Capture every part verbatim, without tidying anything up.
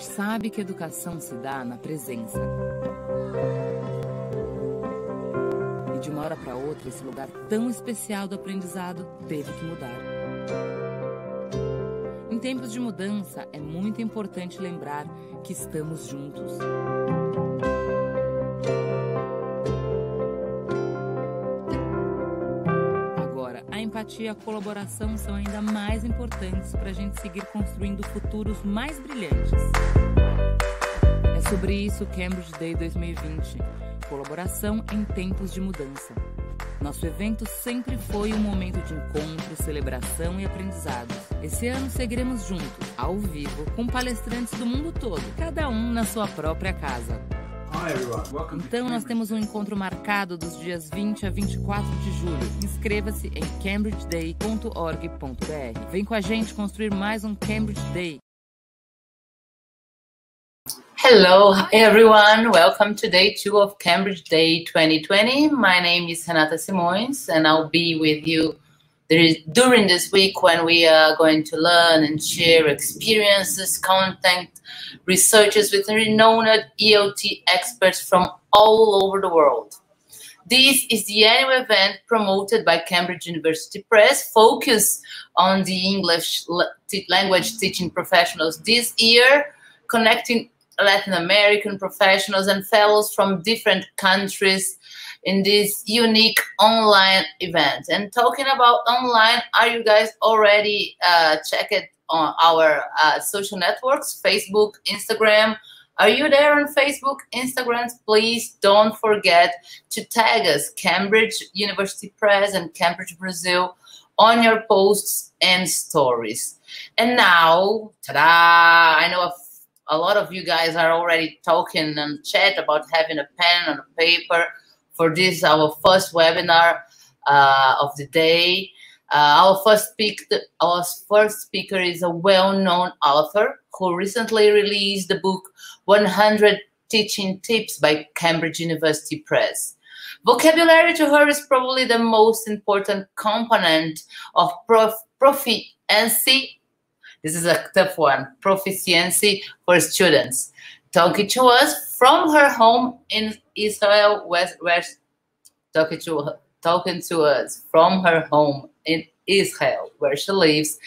gente sabe que educação se dá na presença. E de uma hora para outra, esse lugar tão especial do aprendizado teve que mudar. Em tempos de mudança, é muito importante lembrar que estamos juntos. A empatia e a colaboração são ainda mais importantes para a gente seguir construindo futuros mais brilhantes. É sobre isso o Cambridge Day dois mil e vinte, colaboração em tempos de mudança. Nosso evento sempre foi um momento de encontro, celebração e aprendizados. Esse ano seguiremos juntos, ao vivo, com palestrantes do mundo todo, cada um na sua própria casa. Então, nós temos um encontro marcado dos dias vinte a vinte e quatro de julho. Inscreva-se em cambridge day ponto org ponto br. Vem com a gente construir mais um Cambridge Day. Hello, hi everyone. Welcome to day two of Cambridge Day twenty twenty. My name is Renata Simões, and I'll be with you during this week when we are going to learn and share experiences, content, researchers with renowned E O T experts from all over the world. This is the annual event promoted by Cambridge University Press, focused on the English language teaching professionals this year, connecting Latin American professionals and fellows from different countries in this unique online event. And talking about online, are you guys already uh, check it on our uh, social networks, Facebook, Instagram? Are you there on Facebook, Instagram? Please don't forget to tag us, Cambridge University Press and Cambridge Brasil, on your posts and stories. And now, ta-da! I know a A lot of you guys are already talking and chat about having a pen and a paper for this, our first webinar uh, of the day. Uh, our, first speak, our first speaker is a well-known author who recently released the book one hundred Teaching Tips by Cambridge University Press. Vocabulary to her is probably the most important component of prof proficiency. This is a tough one, proficiency for students. Talking to us from her home in Israel, where, where talking to talking to us from her home in Israel, where she lives.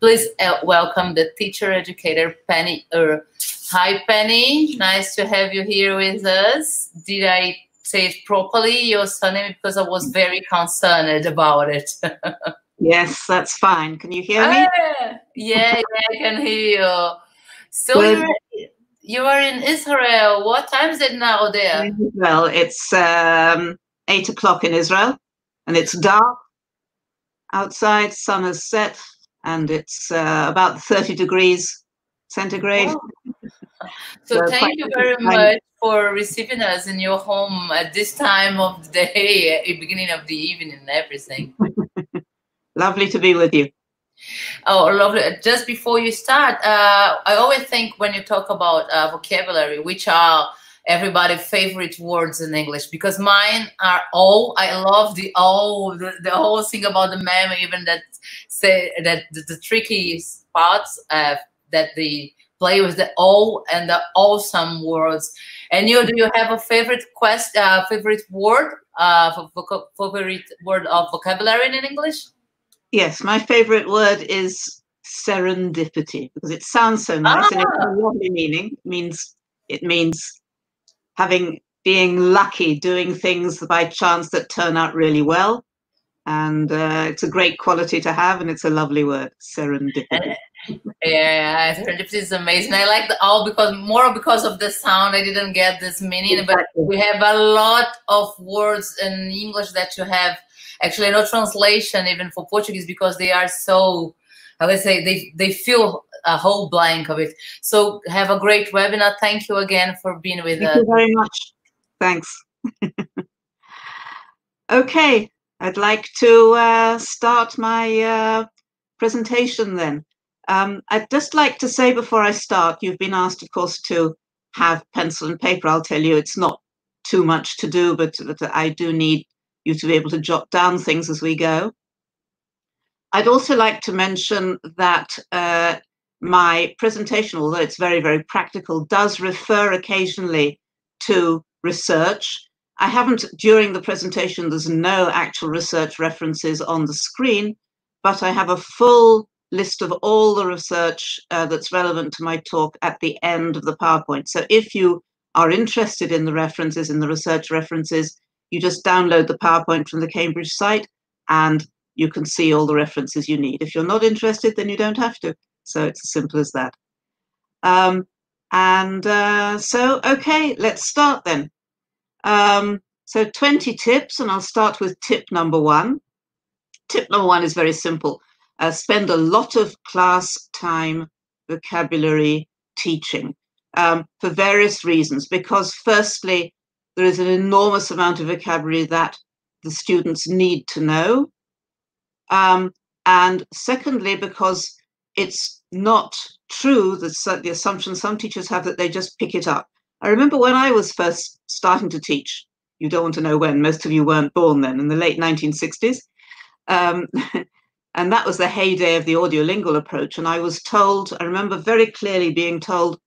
Please welcome the teacher educator Penny Ur. Hi, Penny. Nice to have you here with us. Did I say it properly, your surname? Because I was very concerned about it. Yes, that's fine. Can you hear me? Ah, yeah, yeah, I can hear you. So well, you're, you are in Israel. What time is it now there? Well, it's um, eight o'clock in Israel, and it's dark outside. Sun has set, and it's uh, about thirty degrees centigrade. Oh. So, so thank you very much for receiving us in your home at this time of the day, at the beginning of the evening, and everything. Lovely to be with you. Oh, lovely. Just before you start, uh, I always think when you talk about uh, vocabulary, which are everybody's favorite words in English, because mine are all. I love the all, the, the whole thing about the meme, even that say that the, the tricky parts uh, that they play with the all and the awesome words. And you, do you have a favorite quest, uh, favorite word, uh, for favorite word of vocabulary in English? Yes, my favorite word is serendipity, because it sounds so nice, ah. and it's a lovely meaning. It means it means having being lucky, doing things by chance that turn out really well, and uh, it's a great quality to have, and it's a lovely word, serendipity. Yeah, serendipity is amazing. I like the all because more because of the sound. I didn't get this meaning, exactly. But we have a lot of words in English that you have. Actually, no translation even for Portuguese, because they are so, I would say, they, they fill a whole blank of it. So have a great webinar. Thank you again for being with us. Thank you very much. Thanks. Okay, I'd like to uh, start my uh, presentation then. Um, I'd just like to say before I start, you've been asked, of course, to have pencil and paper. I'll tell you, it's not too much to do, but, but I do need you to be able to jot down things as we go. I'd also like to mention that uh, my presentation, although it's very, very practical, does refer occasionally to research. I haven't, during the presentation, there's no actual research references on the screen, but I have a full list of all the research uh, that's relevant to my talk at the end of the PowerPoint. So if you are interested in the references, in the research references, you just download the PowerPoint from the Cambridge site and you can see all the references you need. If you're not interested, then you don't have to. So it's as simple as that. Um, and uh, so, okay, let's start then. Um, so twenty tips, and I'll start with tip number one. Tip number one is very simple. Uh, spend a lot of class time vocabulary teaching um, for various reasons, because firstly, there is an enormous amount of vocabulary that the students need to know. Um, and secondly, because it's not true that the assumption some teachers have that they just pick it up. I remember when I was first starting to teach, you don't want to know when, most of you weren't born then, in the late nineteen sixties. Um, and that was the heyday of the audiolingual approach. And I was told, I remember very clearly being told,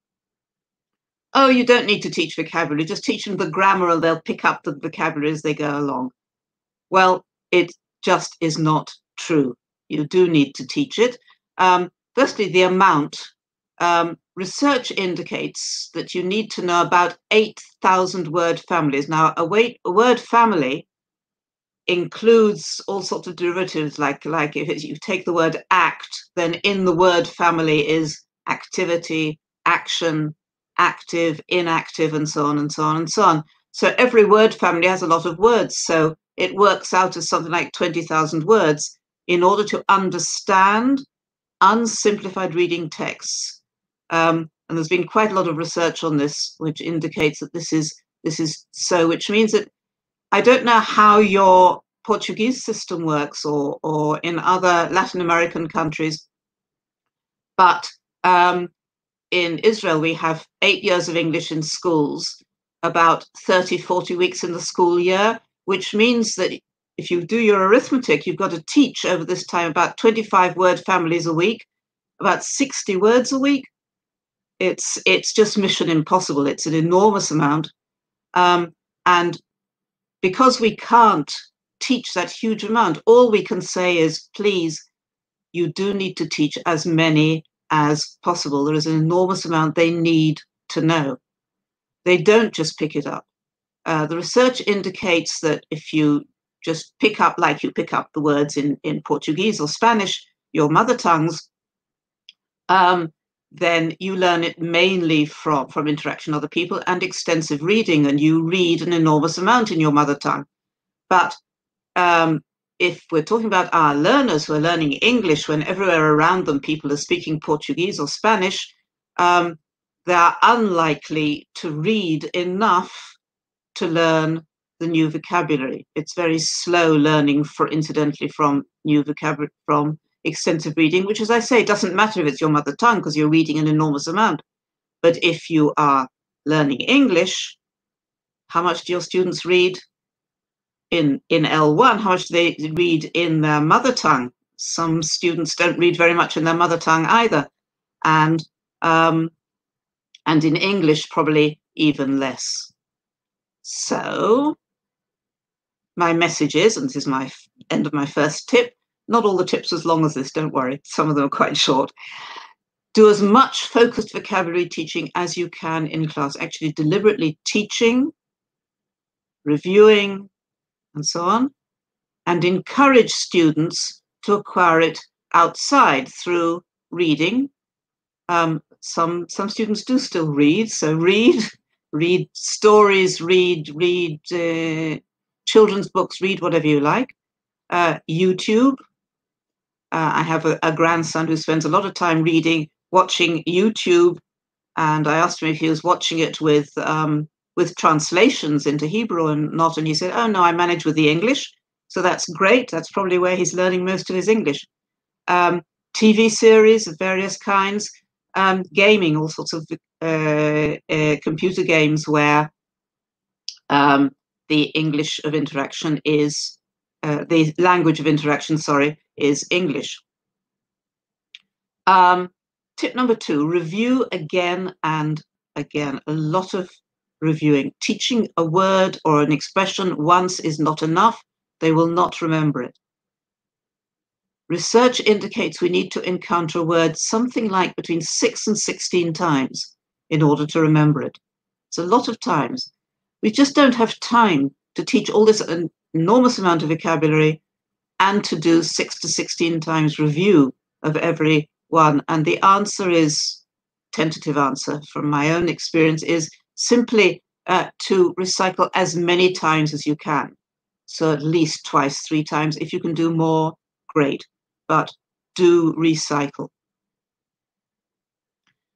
oh, you don't need to teach vocabulary, just teach them the grammar and they'll pick up the vocabulary as they go along. Well, it just is not true. You do need to teach it. Um, firstly, the amount. Um, research indicates that you need to know about eight thousand word families. Now, a, weight, a word family includes all sorts of derivatives, like, like if it's, you take the word act, then in the word family is activity, action, active, inactive, and so on and so on and so on. So every word family has a lot of words. So it works out as something like twenty thousand words. In order to understand unsimplified reading texts, um, and there's been quite a lot of research on this, which indicates that this is this is so, which means that I don't know how your Portuguese system works, or or in other Latin American countries, but um, in Israel we have eight years of English in schools, about thirty, forty weeks in the school year, which means that if you do your arithmetic, you've got to teach over this time about twenty-five word families a week, about sixty words a week. It's it's just mission impossible. It's an enormous amount. Um, and because we can't teach that huge amount, all we can say is, please, you do need to teach as many as possible. There is an enormous amount they need to know. They don't just pick it up. Uh, the research indicates that if you just pick up like you pick up the words in, in Portuguese or Spanish, your mother tongues, um, then you learn it mainly from, from interaction with other people and extensive reading, and you read an enormous amount in your mother tongue. But um, if we're talking about our learners who are learning English when everywhere around them people are speaking Portuguese or Spanish, um, they are unlikely to read enough to learn the new vocabulary. It's very slow learning, for incidentally, from new vocabulary, from extensive reading, which, as I say, doesn't matter if it's your mother tongue because you're reading an enormous amount. But if you are learning English, how much do your students read in, in L one? How much do they read in their mother tongue? Some students don't read very much in their mother tongue either. And, um, and in English, probably even less. So my message is, and this is my end of my first tip, not all the tips as long as this, don't worry, some of them are quite short. Do as much focused vocabulary teaching as you can in class, actually deliberately teaching, reviewing, and so on, and encourage students to acquire it outside through reading. Um, some, some students do still read, so read, read stories, read, read, uh, children's books, read whatever you like. Uh, YouTube. Uh, I have a, a grandson who spends a lot of time reading, watching YouTube, and I asked him if he was watching it with um, with translations into Hebrew and not, and he said, "Oh no, I manage with the English." So that's great. That's probably where he's learning most of his English. Um, T V series of various kinds, um, gaming, all sorts of uh, uh, computer games where. Um, The English of interaction is, uh, the language of interaction, sorry, is English. Um, Tip number two, review again and again. A lot of reviewing. Teaching a word or an expression once is not enough. They will not remember it. Research indicates we need to encounter a word something like between six and sixteen times in order to remember it. It's a lot of times. We just don't have time to teach all this enormous amount of vocabulary and to do six to sixteen times review of every one. And the answer is, tentative answer from my own experience, is simply uh, to recycle as many times as you can. So at least twice, three times. If you can do more, great, but do recycle.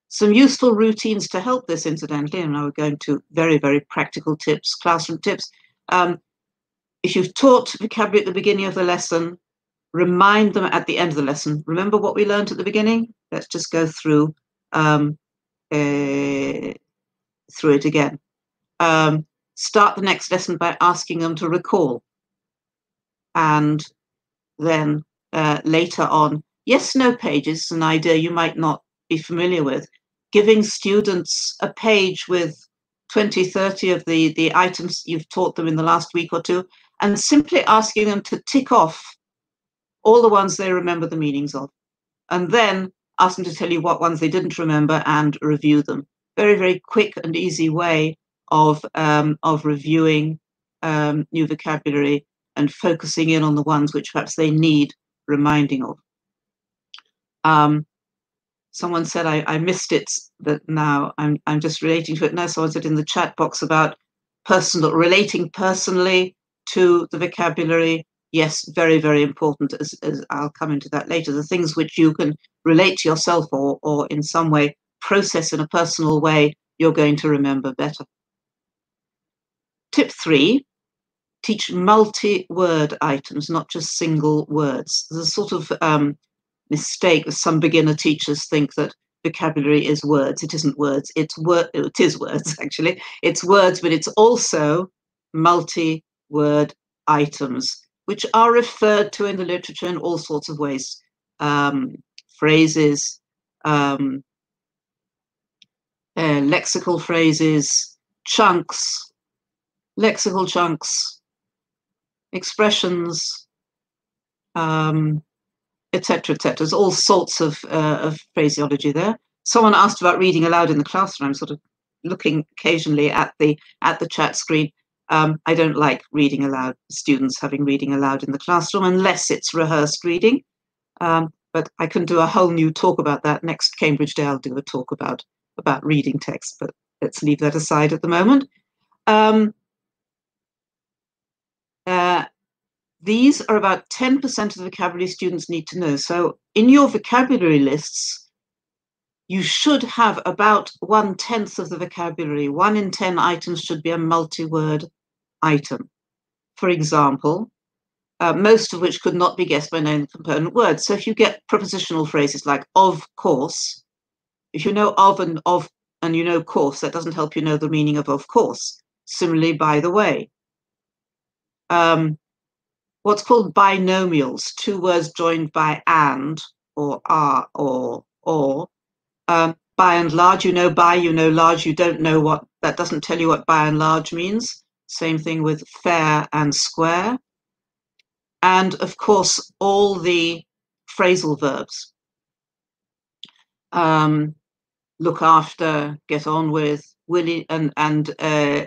Some useful routines to help this, incidentally, and now we're going to very, very practical tips, classroom tips. Um, if you've taught vocabulary at the beginning of the lesson, remind them at the end of the lesson. Remember what we learned at the beginning? Let's just go through, um, uh, through it again. Um, start the next lesson by asking them to recall. And then uh, later on, yes, no pages, an idea you might not be familiar with, giving students a page with twenty, thirty of the, the items you've taught them in the last week or two, and simply asking them to tick off all the ones they remember the meanings of, and then ask them to tell you what ones they didn't remember and review them. Very, very quick and easy way of, um, of reviewing um, new vocabulary and focusing in on the ones which perhaps they need reminding of. Um, someone said, I, I missed it, that now I'm, I'm just relating to it now. Someone said in the chat box about personal, relating personally to the vocabulary. Yes, very, very important, as, as I'll come into that later. The things which you can relate to yourself or, or in some way process in a personal way, you're going to remember better. Tip three, teach multi-word items, not just single words. There's a sort of um, mistake that some beginner teachers think that vocabulary is words. It isn't words, it's wor it is words actually. It's words, but it's also multi-word items, which are referred to in the literature in all sorts of ways, um, phrases, um, uh, lexical phrases, chunks, lexical chunks, expressions, um, et cetera, et cetera. There's all sorts of, uh, of phraseology there. Someone asked about reading aloud in the classroom. I'm sort of looking occasionally at the, at the chat screen. Um, I don't like reading aloud, students having reading aloud in the classroom, unless it's rehearsed reading. Um, but I can do a whole new talk about that. Next Cambridge Day, I'll do a talk about, about reading text, but let's leave that aside at the moment. Um, Uh, these are about ten percent of the vocabulary students need to know. So in your vocabulary lists, you should have about one tenth of the vocabulary. one in ten items should be a multi-word item. For example, uh, most of which could not be guessed by knowing the component words. So if you get prepositional phrases like of course, if you know of and of and you know course, that doesn't help you know the meaning of of course. Similarly, by the way. Um, what's called binomials, two words joined by and, or are, or, or. Um, by and large, you know by, you know large, you don't know what, that doesn't tell you what by and large means. Same thing with fair and square. And of course, all the phrasal verbs. Um, look after, get on with, willy, and, and, uh,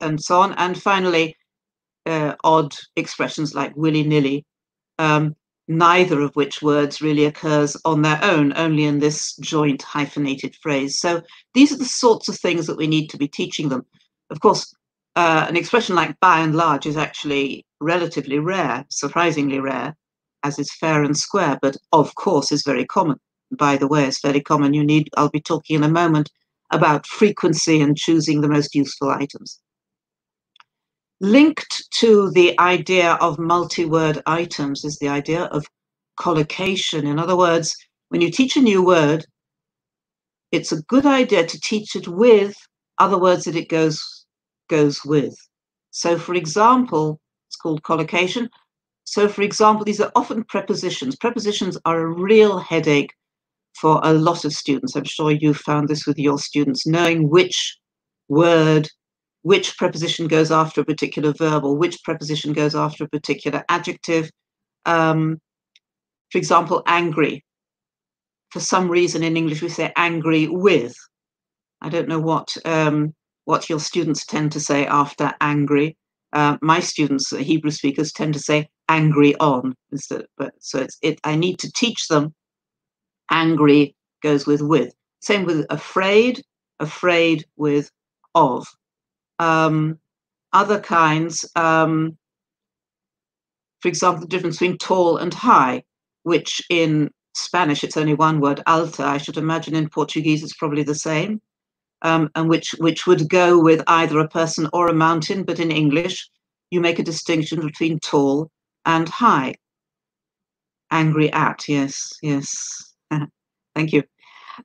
and so on. And finally, Uh, odd expressions like willy-nilly, um, neither of which words really occurs on their own, only in this joint hyphenated phrase. So these are the sorts of things that we need to be teaching them. Of course, uh, an expression like by and large is actually relatively rare, surprisingly rare, as is fair and square, but of course is very common. By the way, it's very common. You need, I'll be talking in a moment about frequency and choosing the most useful items. Linked to the idea of multi-word items is the idea of collocation. In other words, when you teach a new word, it's a good idea to teach it with other words that it goes, goes with. So, for example, it's called collocation. So, for example, these are often prepositions. Prepositions are a real headache for a lot of students. I'm sure you found this with your students, knowing which word, which preposition goes after a particular verb, or which preposition goes after a particular adjective. Um, for example, angry. For some reason in English, we say angry with. I don't know what um, what your students tend to say after angry. Uh, my students, Hebrew speakers, tend to say angry on instead. But so it's it. I need to teach them. Angry goes with with. Same with afraid. Afraid with of. Um, other kinds. Um, for example, the difference between tall and high, which in Spanish it's only one word, alta. I should imagine in Portuguese it's probably the same. Um, and which, which would go with either a person or a mountain, but in English, you make a distinction between tall and high. Angry at, yes, yes, thank you.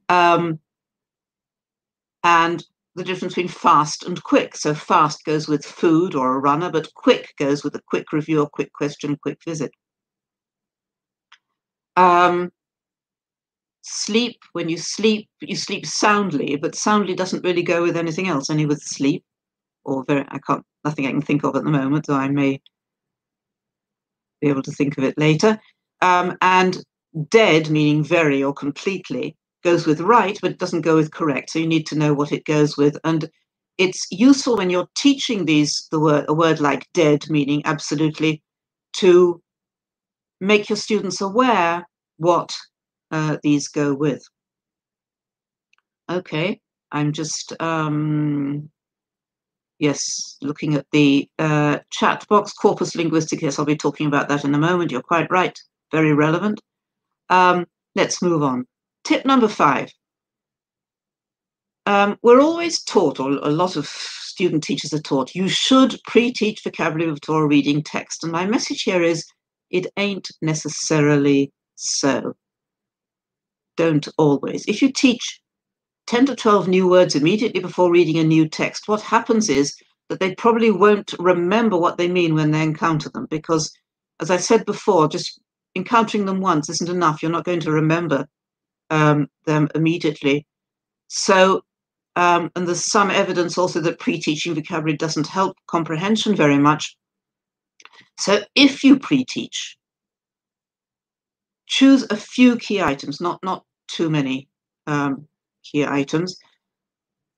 Um, and the difference between fast and quick. So fast goes with food or a runner, but quick goes with a quick review or quick question, quick visit. Um, Sleep, when you sleep, you sleep soundly, but soundly doesn't really go with anything else, only with sleep, or very, I can't, nothing I can think of at the moment, though I may be able to think of it later. Um, and dead, meaning very or completely, goes with right, but it doesn't go with correct, so you need to know what it goes with. And it's useful when you're teaching these, the word, a word like dead, meaning absolutely, to make your students aware what Uh, these go with. Okay, I'm just, um, yes, looking at the uh, chat box. Corpus linguistic, yes, I'll be talking about that in a moment. You're quite right, very relevant. Um, let's move on. Tip number five. Um, we're always taught, or a lot of student teachers are taught, you should pre-teach vocabulary before reading text. And my message here is, it ain't necessarily so. Don't always. If you teach ten to twelve new words immediately before reading a new text, what happens is that they probably won't remember what they mean when they encounter them, because, as I said before, just encountering them once isn't enough. You're not going to remember um, them immediately. So, um, and there's some evidence also that pre-teaching vocabulary doesn't help comprehension very much. So if you pre-teach, choose a few key items, not not too many um, key items,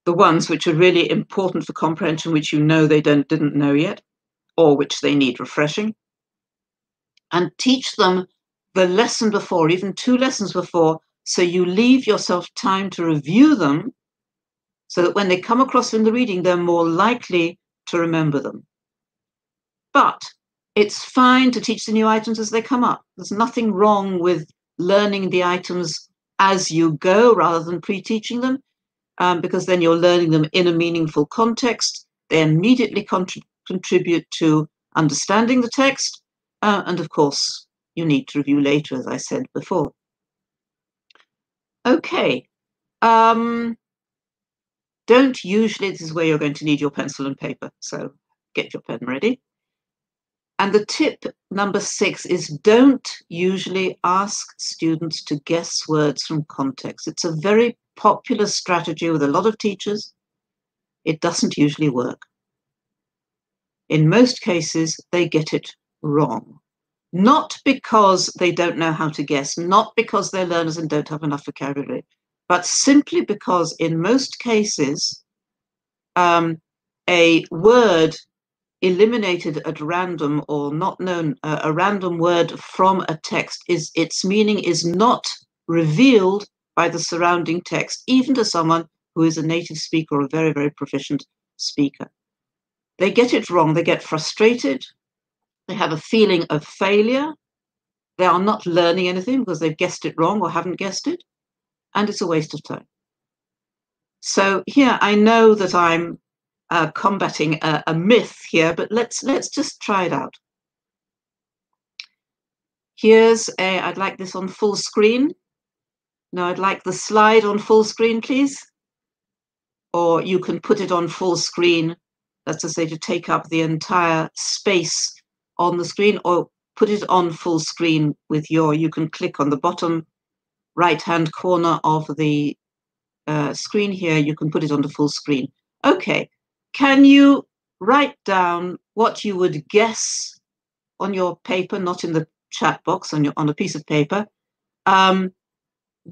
the ones which are really important for comprehension, which you know they don't didn't know yet, or which they need refreshing, and teach them the lesson before, even two lessons before, so you leave yourself time to review them, so that when they come across in the reading, they're more likely to remember them. But it's fine to teach the new items as they come up. There's nothing wrong with learning the items as you go rather than pre-teaching them, um, because then you're learning them in a meaningful context. They immediately contri contribute to understanding the text. Uh, and of course, you need to review later, as I said before. Okay. Um, don't usually, this is where you're going to need your pencil and paper. So get your pen ready. And the tip number six is don't usually ask students to guess words from context. It's a very popular strategy with a lot of teachers. It doesn't usually work. In most cases, they get it wrong. Not because they don't know how to guess, not because they're learners and don't have enough vocabulary, but simply because in most cases, um, a word eliminated at random or not known, uh, a random word from a text, is its meaning is not revealed by the surrounding text, even to someone who is a native speaker or a very, very proficient speaker. They get it wrong, they get frustrated, they have a feeling of failure, they are not learning anything because they've guessed it wrong or haven't guessed it, and it's a waste of time. So here I know that I'm Uh, combating a, a myth here, but let's let's just try it out. Here's a, I'd like this on full screen. No, I'd like the slide on full screen, please. Or you can put it on full screen, that's to say to take up the entire space on the screen, or put it on full screen with your, you can click on the bottom right-hand corner of the uh, screen here. You can put it on the full screen. Okay, can you write down what you would guess on your paper, not in the chat box, on your on a piece of paper, um,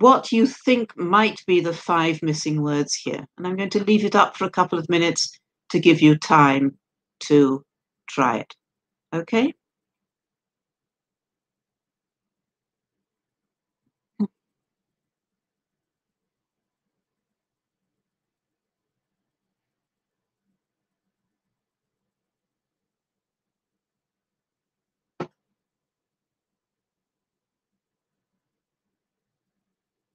what you think might be the five missing words here? And I'm going to leave it up for a couple of minutes to give you time to try it, okay?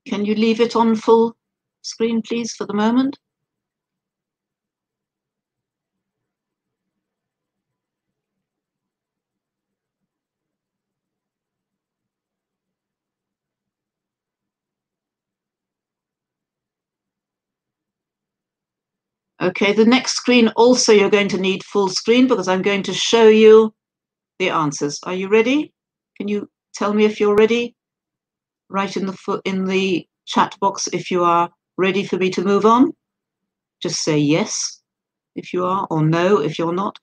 Can you leave it on full screen, please, for the moment? Okay, the next screen also you're going to need full screen because I'm going to show you the answers. Are you ready? Can you tell me if you're ready? Write in the in the chat box if you are ready for me to move on. Just say yes if you are, or no if you're not.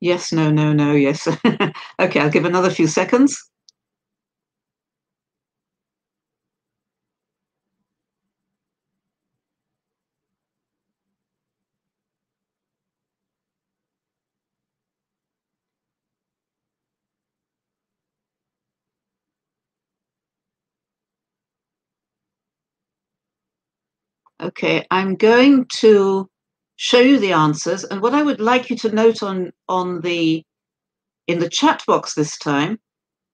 Yes, no, no, no, yes. Okay, I'll give another few seconds. Okay, I'm going to show you the answers, and what I would like you to note on on the in the chat box this time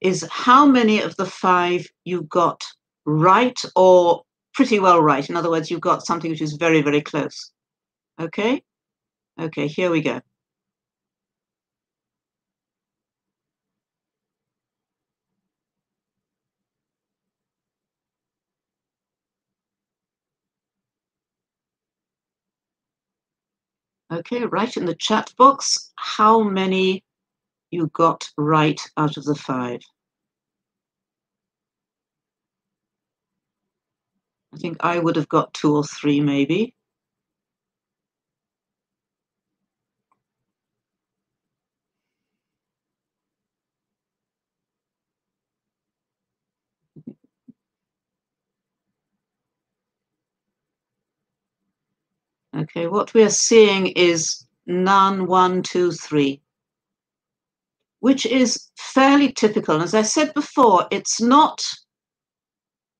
is how many of the five you got right or pretty well right. In other words, you've got something which is very, very close. Okay? Okay, here we go. Okay, write in the chat box how many you got right out of the five. I think I would have got two or three maybe. Okay, what we are seeing is none, one, two, three, which is fairly typical. And as I said before, it's not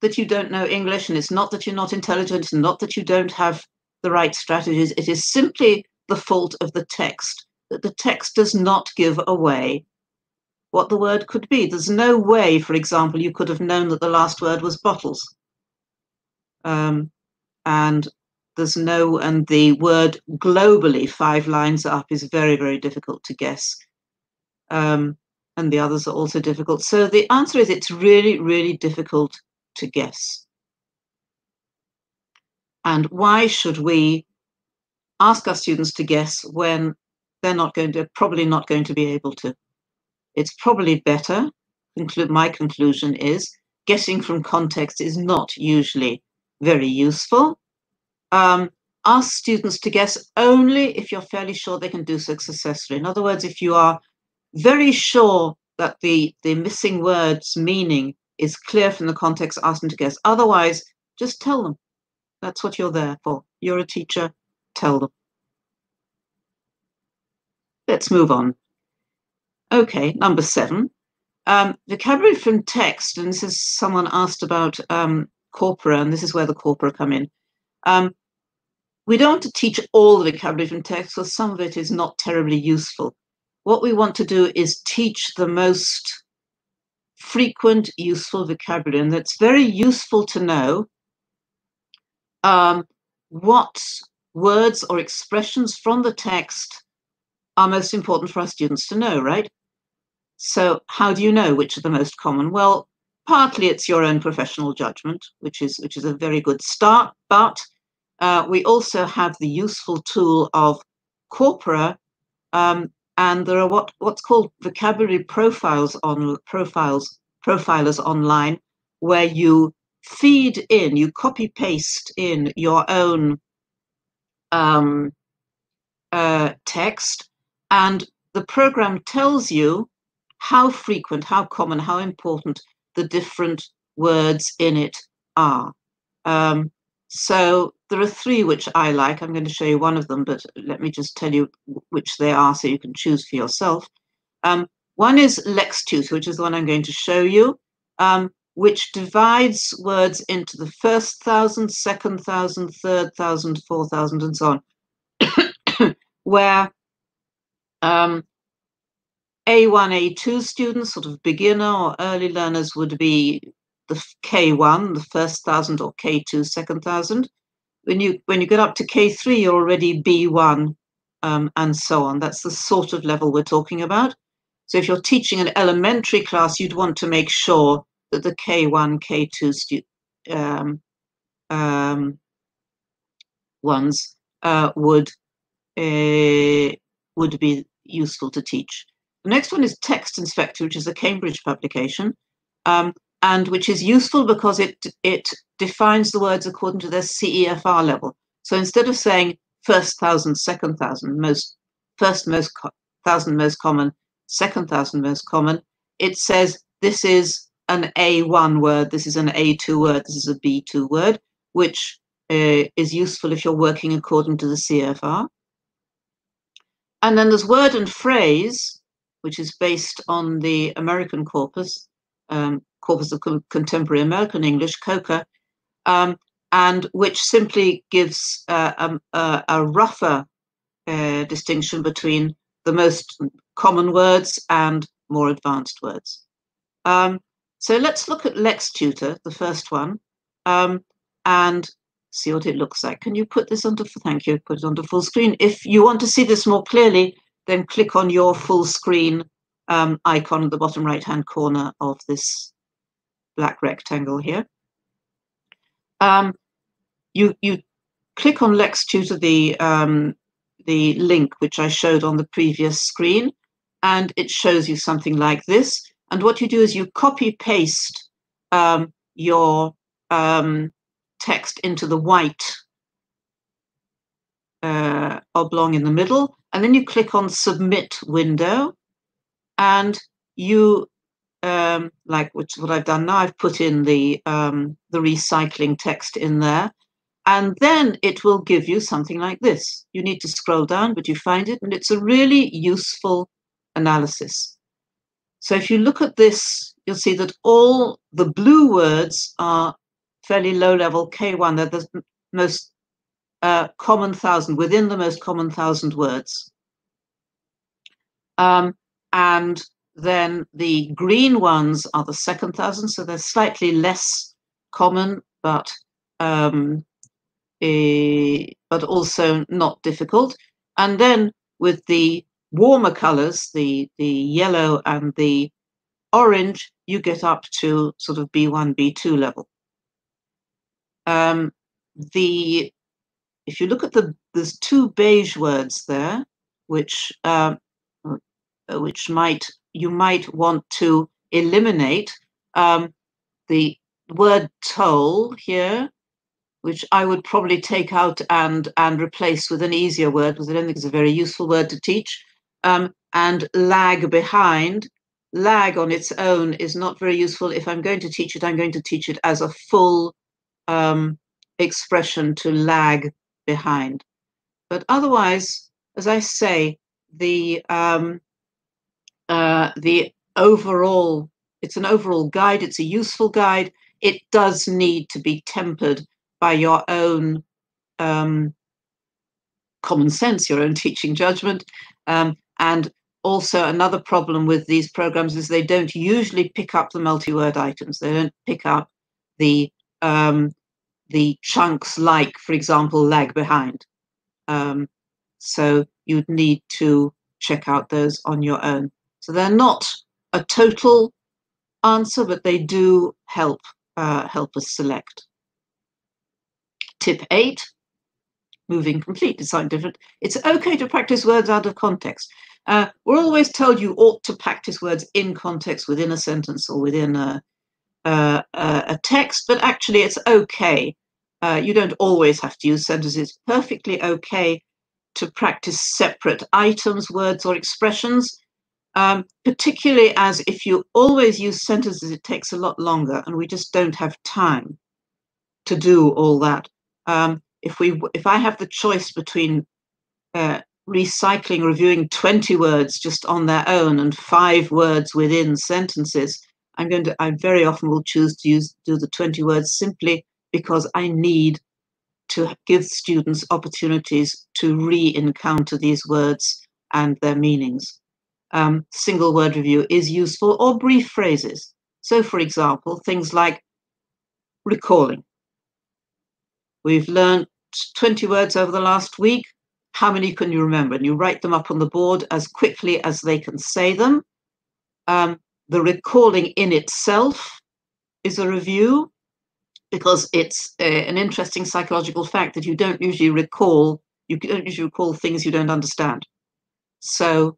that you don't know English, and it's not that you're not intelligent, and not that you don't have the right strategies. It is simply the fault of the text, that the text does not give away what the word could be. There's no way, for example, you could have known that the last word was bottles. Um, and There's no, and the word globally, five lines up, is very, very difficult to guess. Um, and the others are also difficult. So the answer is it's really, really difficult to guess. And why should we ask our students to guess when they're not going to, probably not going to be able to? It's probably better, conclude, my conclusion is, guessing from context is not usually very useful. Um, ask students to guess only if you're fairly sure they can do so successfully. In other words, if you are very sure that the, the missing word's meaning is clear from the context, ask them to guess. Otherwise, just tell them. That's what you're there for. You're a teacher, tell them. Let's move on. Okay, number seven. Um, vocabulary from text, and this is someone asked about um, corpora, and this is where the corpora come in. Um, We don't want to teach all the vocabulary from text because some of it is not terribly useful. What we want to do is teach the most frequent, useful vocabulary, and that's very useful to know um, what words or expressions from the text are most important for our students to know, right? So how do you know which are the most common? Well, partly it's your own professional judgment, which is, which is a very good start, but Uh, we also have the useful tool of corpora, Um, and there are what, what's called vocabulary profiles on profiles profilers online, where you feed in, you copy paste in your own um, uh, text, and the program tells you how frequent, how common, how important the different words in it are. Um, so there are three which I like. I'm going to show you one of them, but let me just tell you which they are so you can choose for yourself. Um, one is LexTutor, which is the one I'm going to show you, um, which divides words into the first thousand, second thousand, third thousand, four thousand, and so on, where um, A one, A two students, sort of beginner or early learners, would be the K one, the first thousand, or K two, second thousand. When you when you get up to K three, you're already B one, um, and so on. That's the sort of level we're talking about. So if you're teaching an elementary class, you'd want to make sure that the K one, K two um, um, ones uh, would uh, would be useful to teach. The next one is Text Inspector, which is a Cambridge publication, um, and which is useful because it, it defines the words according to their C E F R level. So instead of saying first thousand, second thousand, most first most thousand most common, second thousand most common, it says this is an A one word, this is an A two word, this is a B two word, which uh, is useful if you're working according to the C E F R. And then there's word and phrase, which is based on the American corpus, um, corpus of contemporary American English, COCA, um, and which simply gives uh, um, uh, a rougher uh, distinction between the most common words and more advanced words. Um, so let's look at LexTutor, the first one, um, and see what it looks like. Can you put this onto, thank you, put it onto full screen. If you want to see this more clearly, then click on your full screen um, icon at the bottom right-hand corner of this black rectangle here. Um, you, you click on LexTutor, the, um, the link which I showed on the previous screen, and it shows you something like this. And what you do is you copy-paste um, your um, text into the white uh, oblong in the middle, and then you click on Submit Window, and you, um, like which is what I've done now, I've put in the, um, the recycling text in there, and then it will give you something like this. You need to scroll down, but you find it, and it's a really useful analysis. So if you look at this, you'll see that all the blue words are fairly low-level K one. They're the most Uh, common thousand, within the most common thousand words. Um, and then the green ones are the second thousand, so they're slightly less common, but um, eh, but also not difficult. And then with the warmer colors, the, the yellow and the orange, you get up to sort of B one, B two level. Um, the If you look at the, there's two beige words there, which uh, which might you might want to eliminate. Um, the word toll here, which I would probably take out and and replace with an easier word, because I don't think it's a very useful word to teach. Um, and lag behind. Lag on its own is not very useful. If I'm going to teach it, I'm going to teach it as a full um, expression to lag behind. But otherwise, as I say, the um, uh, the overall, it's an overall guide, it's a useful guide. It does need to be tempered by your own um, common sense, your own teaching judgment. Um, and also another problem with these programs is they don't usually pick up the multi-word items. They don't pick up the um, the chunks like, for example, lag behind. Um, so you'd need to check out those on your own. So they're not a total answer, but they do help, uh, help us select. Tip eight, moving completely scientific. It's okay to practice words out of context. Uh, we're always told you ought to practice words in context within a sentence or within a, uh, a text, but actually it's okay. Uh, you don't always have to use sentences. It's perfectly okay to practice separate items, words or expressions, um, particularly as if you always use sentences, it takes a lot longer and we just don't have time to do all that. Um, if we, if I have the choice between uh, recycling, reviewing twenty words just on their own and five words within sentences, I'm going to, I very often will choose to use, do the twenty words simply because I need to give students opportunities to re-encounter these words and their meanings. Um, single word review is useful, or brief phrases. So for example, things like recalling. We've learned twenty words over the last week. How many can you remember? And you write them up on the board as quickly as they can say them. Um, the recalling in itself is a review, because it's a, an interesting psychological fact that you don't usually recall, you don't usually recall things you don't understand. So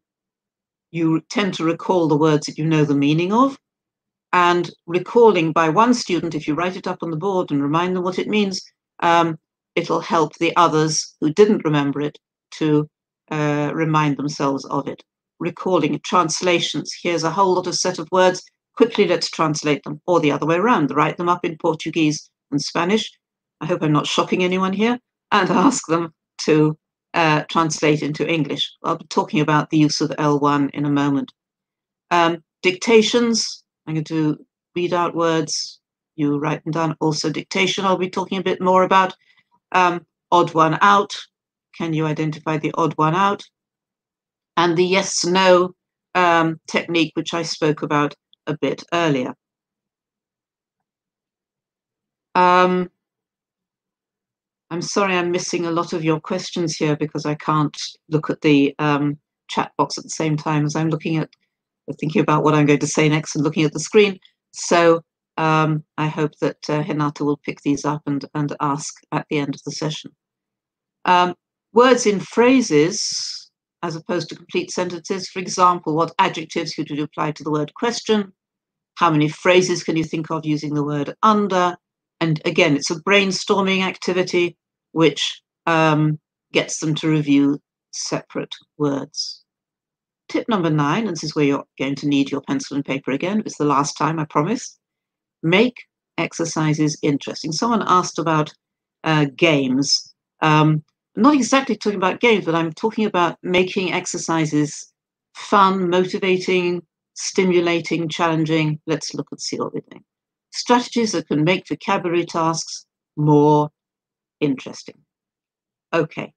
you tend to recall the words that you know the meaning of, and recalling by one student, if you write it up on the board and remind them what it means, um, it'll help the others who didn't remember it to uh, remind themselves of it. Recalling translations. Here's a whole lot of set of words. Quickly, let's translate them, or the other way around. Write them up in Portuguese and Spanish. I hope I'm not shocking anyone here, and ask them to uh, translate into English. I'll be talking about the use of L one in a moment. Um, dictations. I'm going to read out words. You write them down. Also dictation, I'll be talking a bit more about. Um, odd one out. Can you identify the odd one out? And the yes, no um, technique, which I spoke about a bit earlier. Um, I'm sorry, I'm missing a lot of your questions here because I can't look at the um, chat box at the same time as I'm looking at, thinking about what I'm going to say next and looking at the screen. So um, I hope that uh, Renata will pick these up and, and ask at the end of the session. Um, words in phrases, as opposed to complete sentences. For example, what adjectives could you apply to the word question? How many phrases can you think of using the word under? And again, it's a brainstorming activity which um, gets them to review separate words. Tip number nine, and this is where you're going to need your pencil and paper again. It's the last time, I promise. Make exercises interesting. Someone asked about uh, games. Um, Not exactly talking about games, but I'm talking about making exercises fun, motivating, stimulating, challenging. Let's look and see what we're doing. Strategies that can make vocabulary tasks more interesting. Okay.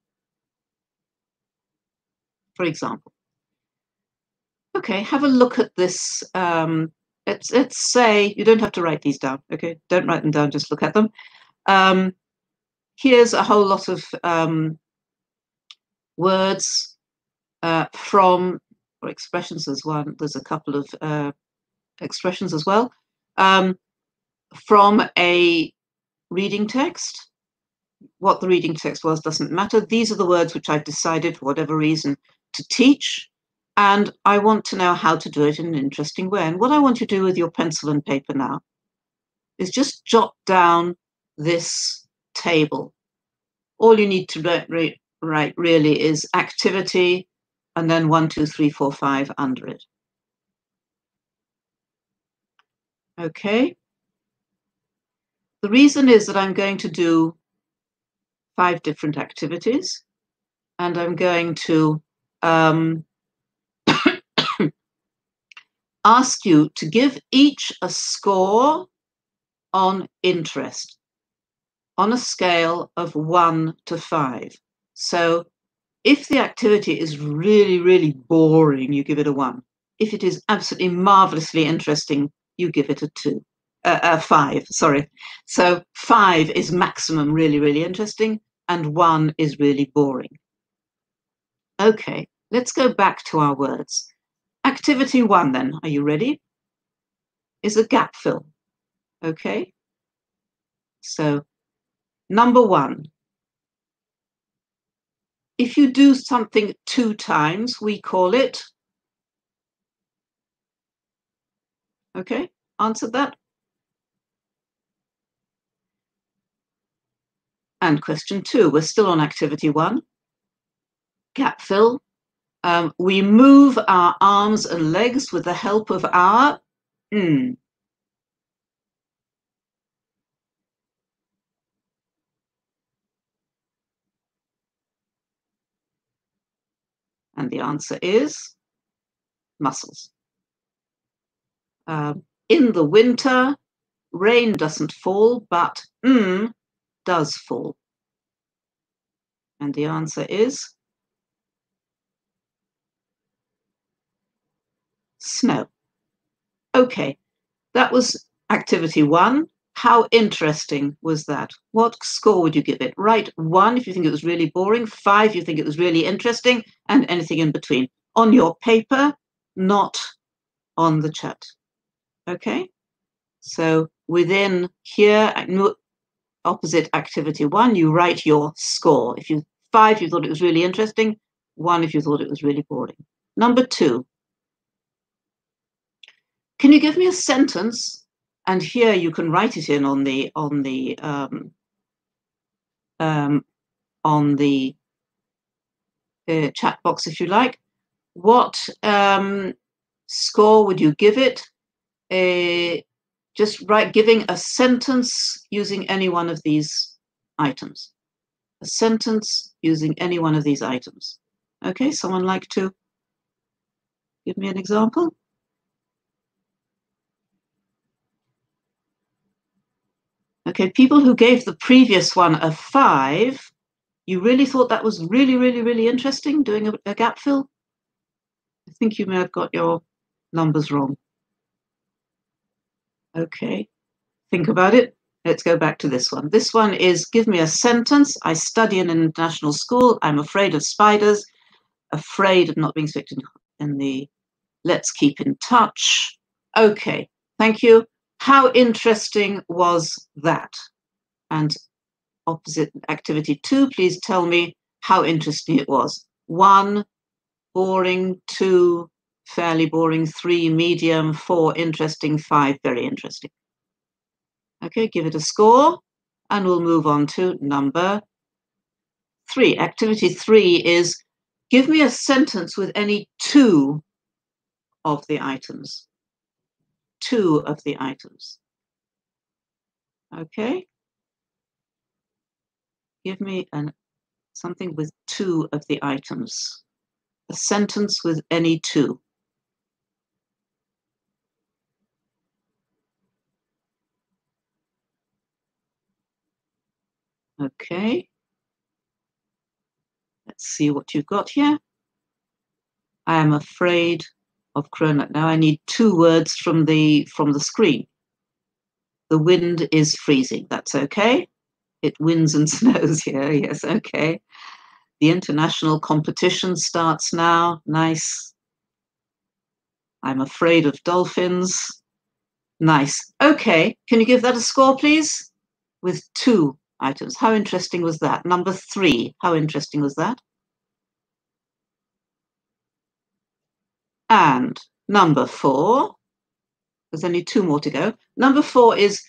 For example. Okay, have a look at this. Um, let's, let's say, you don't have to write these down, okay? Don't write them down, just look at them. Um, Here's a whole lot of um, words uh, from, or expressions as one, there's a couple of uh, expressions as well, um, from a reading text. What the reading text was doesn't matter. These are the words which I've decided, for whatever reason, to teach, and I want to know how to do it in an interesting way. And what I want you to do with your pencil and paper now is just jot down this table. All you need to re write really is activity and then one, two, three, four, five under it. Okay. The reason is that I'm going to do five different activities and I'm going to um, ask you to give each a score on interest, on a scale of one to five. So if the activity is really, really boring, you give it a one. If it is absolutely marvelously interesting, you give it a two, uh, a five, sorry. So five is maximum really, really interesting, and one is really boring. Okay, let's go back to our words. Activity one then, are you ready? Is a gap fill, okay? So number one, if you do something two times, we call it. Okay, answered that. And question two, we're still on activity one. Gap fill. Um, we move our arms and legs with the help of our mm. And the answer is muscles. Uh, in the winter, rain doesn't fall, but mm does fall. And the answer is snow. Okay, that was activity one. How interesting was that? What score would you give it? Write one if you think it was really boring, five if you think it was really interesting, and anything in between. On your paper, not on the chat. Okay, so within here, opposite activity one, you write your score. If you five, if you thought it was really interesting, one if you thought it was really boring. Number two, can you give me a sentence? And here you can write it in on the on the um, um, on the uh, chat box if you like. What um, score would you give it? A, just write giving a sentence using any one of these items. A sentence using any one of these items. Okay, someone like to give me an example? Okay, people who gave the previous one a five, you really thought that was really, really, really interesting, doing a, a gap fill? I think you may have got your numbers wrong. Okay, think about it. Let's go back to this one. This one is, give me a sentence. I study in an international school. I'm afraid of spiders, afraid of not being picked in the, let's keep in touch. Okay, thank you. How interesting was that? And opposite activity two, please tell me how interesting it was. One, boring, two, fairly boring, three, medium, four, interesting, five, very interesting. Okay, give it a score, and we'll move on to number three. Activity three is, give me a sentence with any two of the items. Two of the items. Okay. Give me an, something with two of the items. A sentence with any two. Okay, let's see what you've got here. I am afraid of coronavirus. Now I need two words from the from the screen. The wind is freezing. That's okay. It winds and snows here. Yes, okay. The international competition starts now. Nice. I'm afraid of dolphins. Nice. Okay. Can you give that a score, please? With two items. How interesting was that? Number three. How interesting was that? And number four. There's only two more to go. Number four is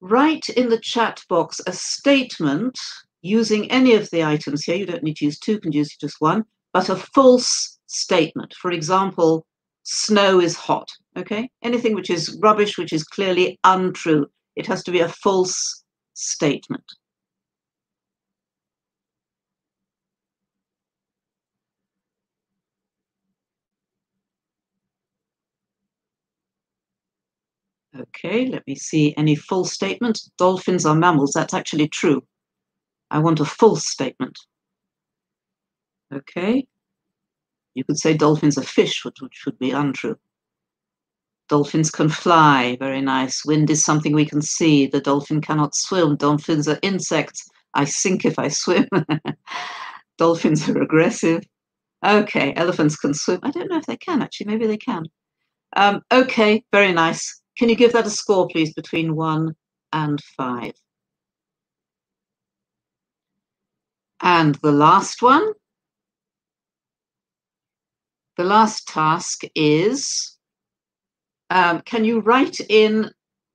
write in the chat box a statement using any of the items here. You don't need to use two, you can use just one, but a false statement. For example, snow is hot. Okay? Anything which is rubbish, which is clearly untrue. It has to be a false statement. Okay, let me see. Any false statements? Dolphins are mammals. That's actually true. I want a false statement. Okay. You could say dolphins are fish, which, which would be untrue. Dolphins can fly. Very nice. Wind is something we can see. The dolphin cannot swim. Dolphins are insects. I sink if I swim. Dolphins are aggressive. Okay. Elephants can swim. I don't know if they can, actually. Maybe they can. Um, okay. Very nice. Can you give that a score, please, between one and five? And the last one, the last task is, um, can you write in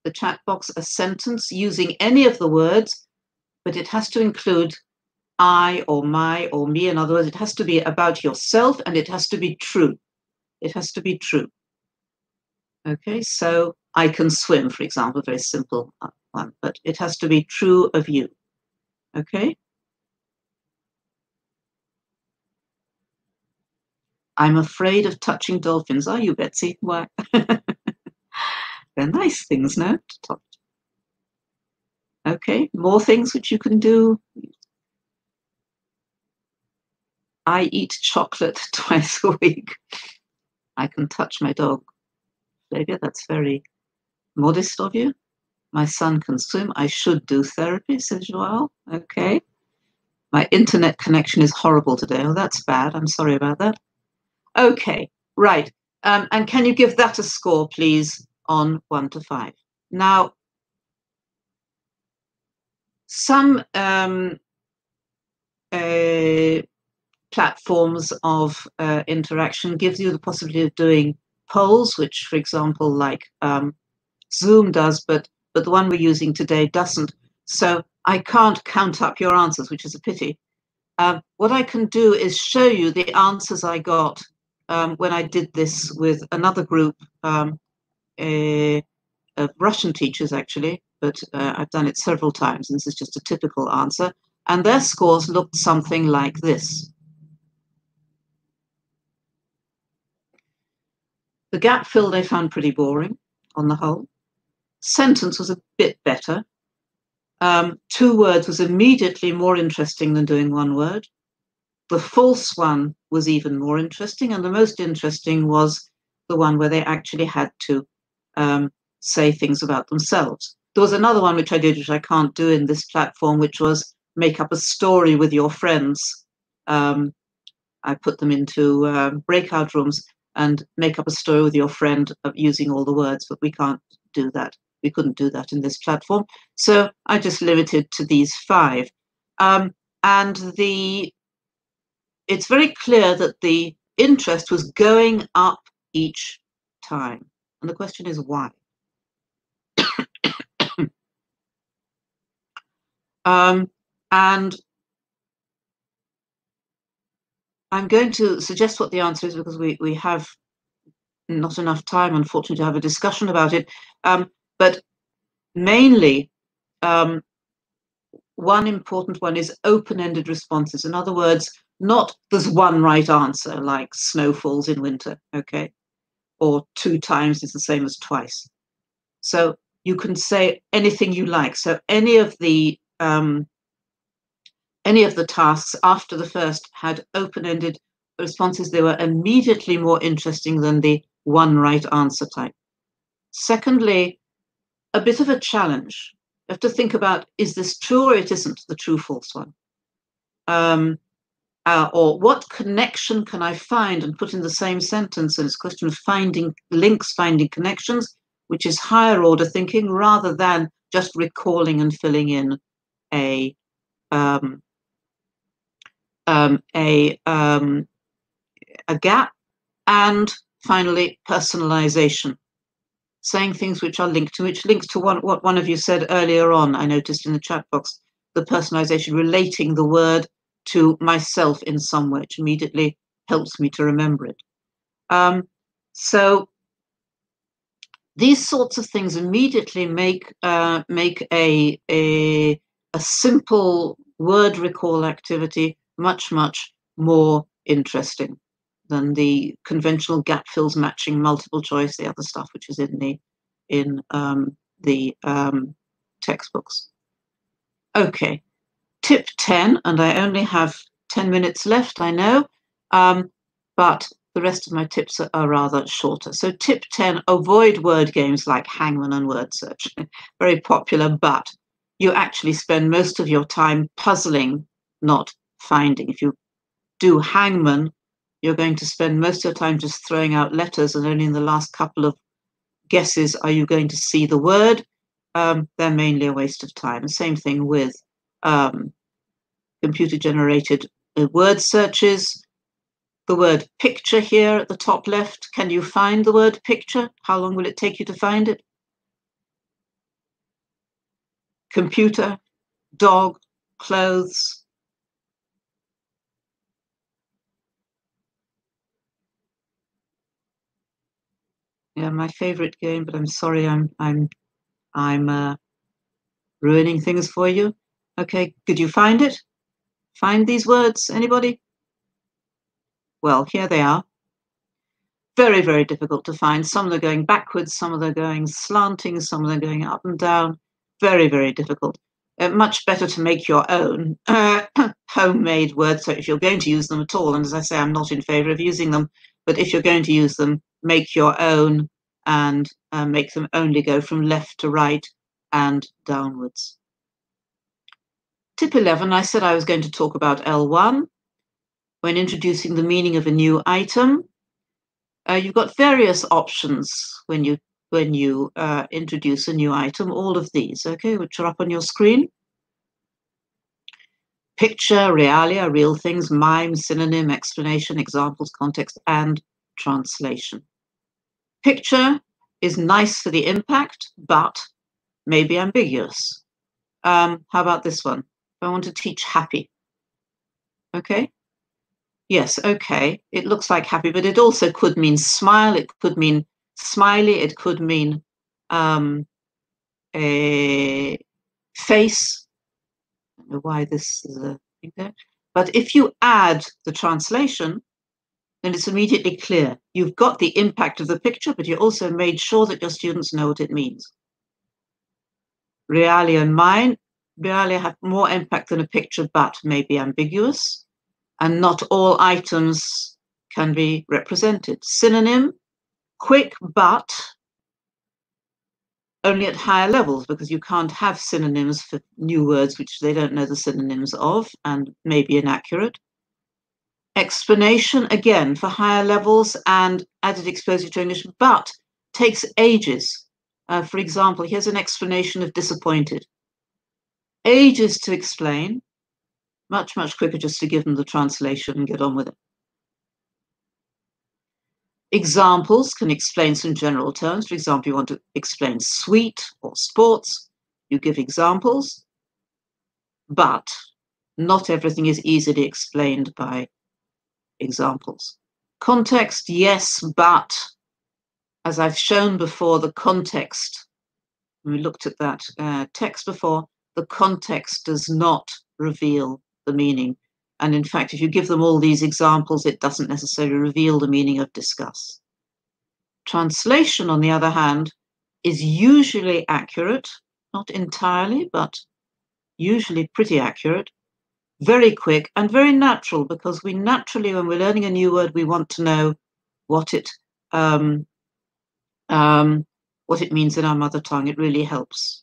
the chat box a sentence using any of the words, but it has to include I or my or me. In other words, it has to be about yourself and it has to be true. It has to be true. Okay, so I can swim, for example, very simple one, but it has to be true of you. Okay. I'm afraid of touching dolphins. Are you, Betsy? Why? They're nice things, no? To touch. Okay, more things which you can do. I eat chocolate twice a week. I can touch my dog. Flavia, that's very modest of you. My son can swim. I should do therapy, says Joao. Okay. My internet connection is horrible today. Oh, that's bad. I'm sorry about that. Okay, right. Um, and can you give that a score, please, on one to five? Now, some um, uh, platforms of uh, interaction gives you the possibility of doing polls, which, for example, like um, Zoom does, but but the one we're using today doesn't. So I can't count up your answers, which is a pity. Um, what I can do is show you the answers I got um, when I did this with another group um, uh, of Russian teachers, actually, but uh, I've done it several times, and this is just a typical answer. And their scores looked something like this. The gap fill they found pretty boring on the whole. Sentence was a bit better. Um, two words was immediately more interesting than doing one word. The false one was even more interesting, and the most interesting was the one where they actually had to um, say things about themselves. There was another one which I did, which I can't do in this platform, which was make up a story with your friends. Um, I put them into uh, breakout rooms and make up a story with your friend using all the words, but we can't do that. We couldn't do that in this platform. So I just limited to these five. Um, and the it's very clear that the interest was going up each time. And the question is why? um, and I'm going to suggest what the answer is because we, we have not enough time, unfortunately, to have a discussion about it. Um, but mainly, um, one important one is open-ended responses. In other words, not there's one right answer, like snow falls in winter, okay? Or two times is the same as twice. So you can say anything you like. So any of the... Um, Any of the tasks after the first had open-ended responses. They were immediately more interesting than the one right answer type. Secondly, a bit of a challenge. You have to think about, is this true or it isn't, the true false one? Um, uh, or what connection can I find and put in the same sentence? And it's a question of finding links, finding connections, which is higher order thinking rather than just recalling and filling in a um Um, a, um, a gap, and finally, personalization, saying things which are linked to, which links to one, what one of you said earlier on, I noticed in the chat box, the personalization, relating the word to myself in some way, which immediately helps me to remember it. Um, so these sorts of things immediately make, uh, make a, a, a simple word recall activity much, much more interesting than the conventional gap fills, matching, multiple choice, the other stuff which is in the in um, the um, textbooks. Okay, tip ten, and I only have ten minutes left, I know, um, but the rest of my tips are, are rather shorter. So tip ten, avoid word games like Hangman and Word Search. Very popular, but you actually spend most of your time puzzling, not finding. If you do Hangman, you're going to spend most of your time just throwing out letters, and only in the last couple of guesses are you going to see the word. Um, they're mainly a waste of time. The same thing with um, computer generated uh, word searches. the word picture here at the top left. Can you find the word picture? How long will it take you to find it? Computer, dog, clothes. Yeah, my favorite game, but I'm sorry, I'm I'm I'm uh, ruining things for you. Okay, could you find it? Find these words, anybody? Well, here they are. Very, very difficult to find. Some of them are going backwards, some of them are going slanting, some of them are going up and down. Very, very difficult. Uh, much better to make your own uh, homemade words. So if you're going to use them at all, and as I say, I'm not in favor of using them, but if you're going to use them, make your own and uh, make them only go from left to right and downwards. Tip eleven, I said I was going to talk about L one. When introducing the meaning of a new item, uh, you've got various options when you when you uh, introduce a new item, all of these, okay, which are up on your screen. Picture, realia, real things, mime, synonym, explanation, examples, context, and translation. Picture is nice for the impact, but may be ambiguous. Um, how about this one? I want to teach happy. Okay. Yes, okay, it looks like happy, but it also could mean smile, it could mean smiley, it could mean um, a face. I don't know why this is a thing there. But if you add the translation, then it's immediately clear. You've got the impact of the picture, but you also made sure that your students know what it means. Realia and mime, realia have more impact than a picture, but may be ambiguous. And not all items can be represented. Synonym, quick, but only at higher levels, because you can't have synonyms for new words which they don't know the synonyms of and may be inaccurate. Explanation, again, for higher levels and added exposure to English, but takes ages. Uh, for example, here's an explanation of disappointed. Ages to explain. Much, much quicker just to give them the translation and get on with it. Examples can explain some general terms. For example, you want to explain sweet or sports. You give examples, but not everything is easily explained by examples. Context, yes, but as I've shown before, the context, when we looked at that uh, text before, the context does not reveal the meaning, and in fact if you give them all these examples it doesn't necessarily reveal the meaning of discuss. Translation, on the other hand, is usually accurate, not entirely but usually pretty accurate, very quick and very natural, because we naturally, when we're learning a new word, we want to know what it um, um, what it means in our mother tongue. It really helps,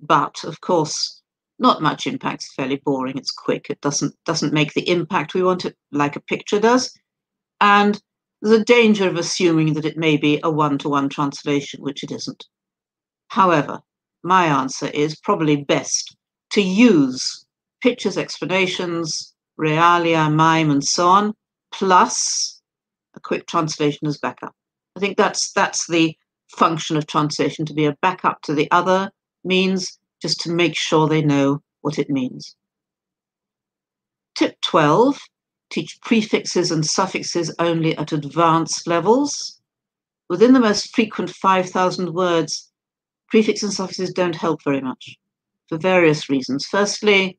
but of course not much impact. It's fairly boring. It's quick. It doesn't doesn't make the impact we want it, like a picture does. And there's a danger of assuming that it may be a one-to-one translation, which it isn't. However, my answer is probably best to use pictures, explanations, realia, mime, and so on, plus a quick translation as backup. I think that's that's the function of translation, to be a backup to the other means, just to make sure they know what it means. Tip twelve, teach prefixes and suffixes only at advanced levels. Within the most frequent five thousand words, prefixes and suffixes don't help very much for various reasons. Firstly,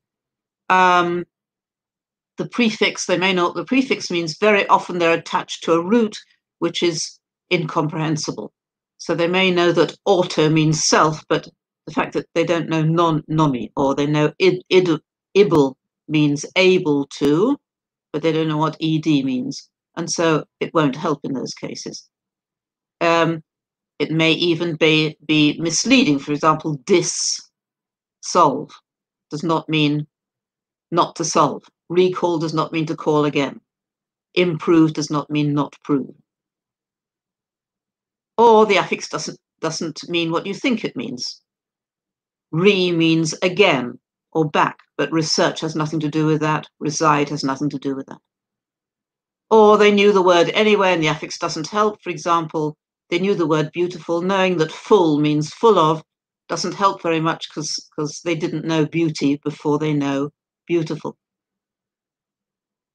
um, the prefix, they may not, the prefix means very often they're attached to a root which is incomprehensible. So they may know that auto means self, but the fact that they don't know non, nomi, or they know id, id, ible means able to, but they don't know what ed means. And so it won't help in those cases. Um, it may even be, be misleading. For example, dis-solve does not mean not to solve. Recall does not mean to call again. Improve does not mean not prove. Or the affix doesn't, doesn't mean what you think it means. Re means again or back, but research has nothing to do with that. Reside has nothing to do with that. Or they knew the word anyway and the affix doesn't help. For example, they knew the word beautiful, knowing that full means full of doesn't help very much because because they didn't know beauty before they know beautiful.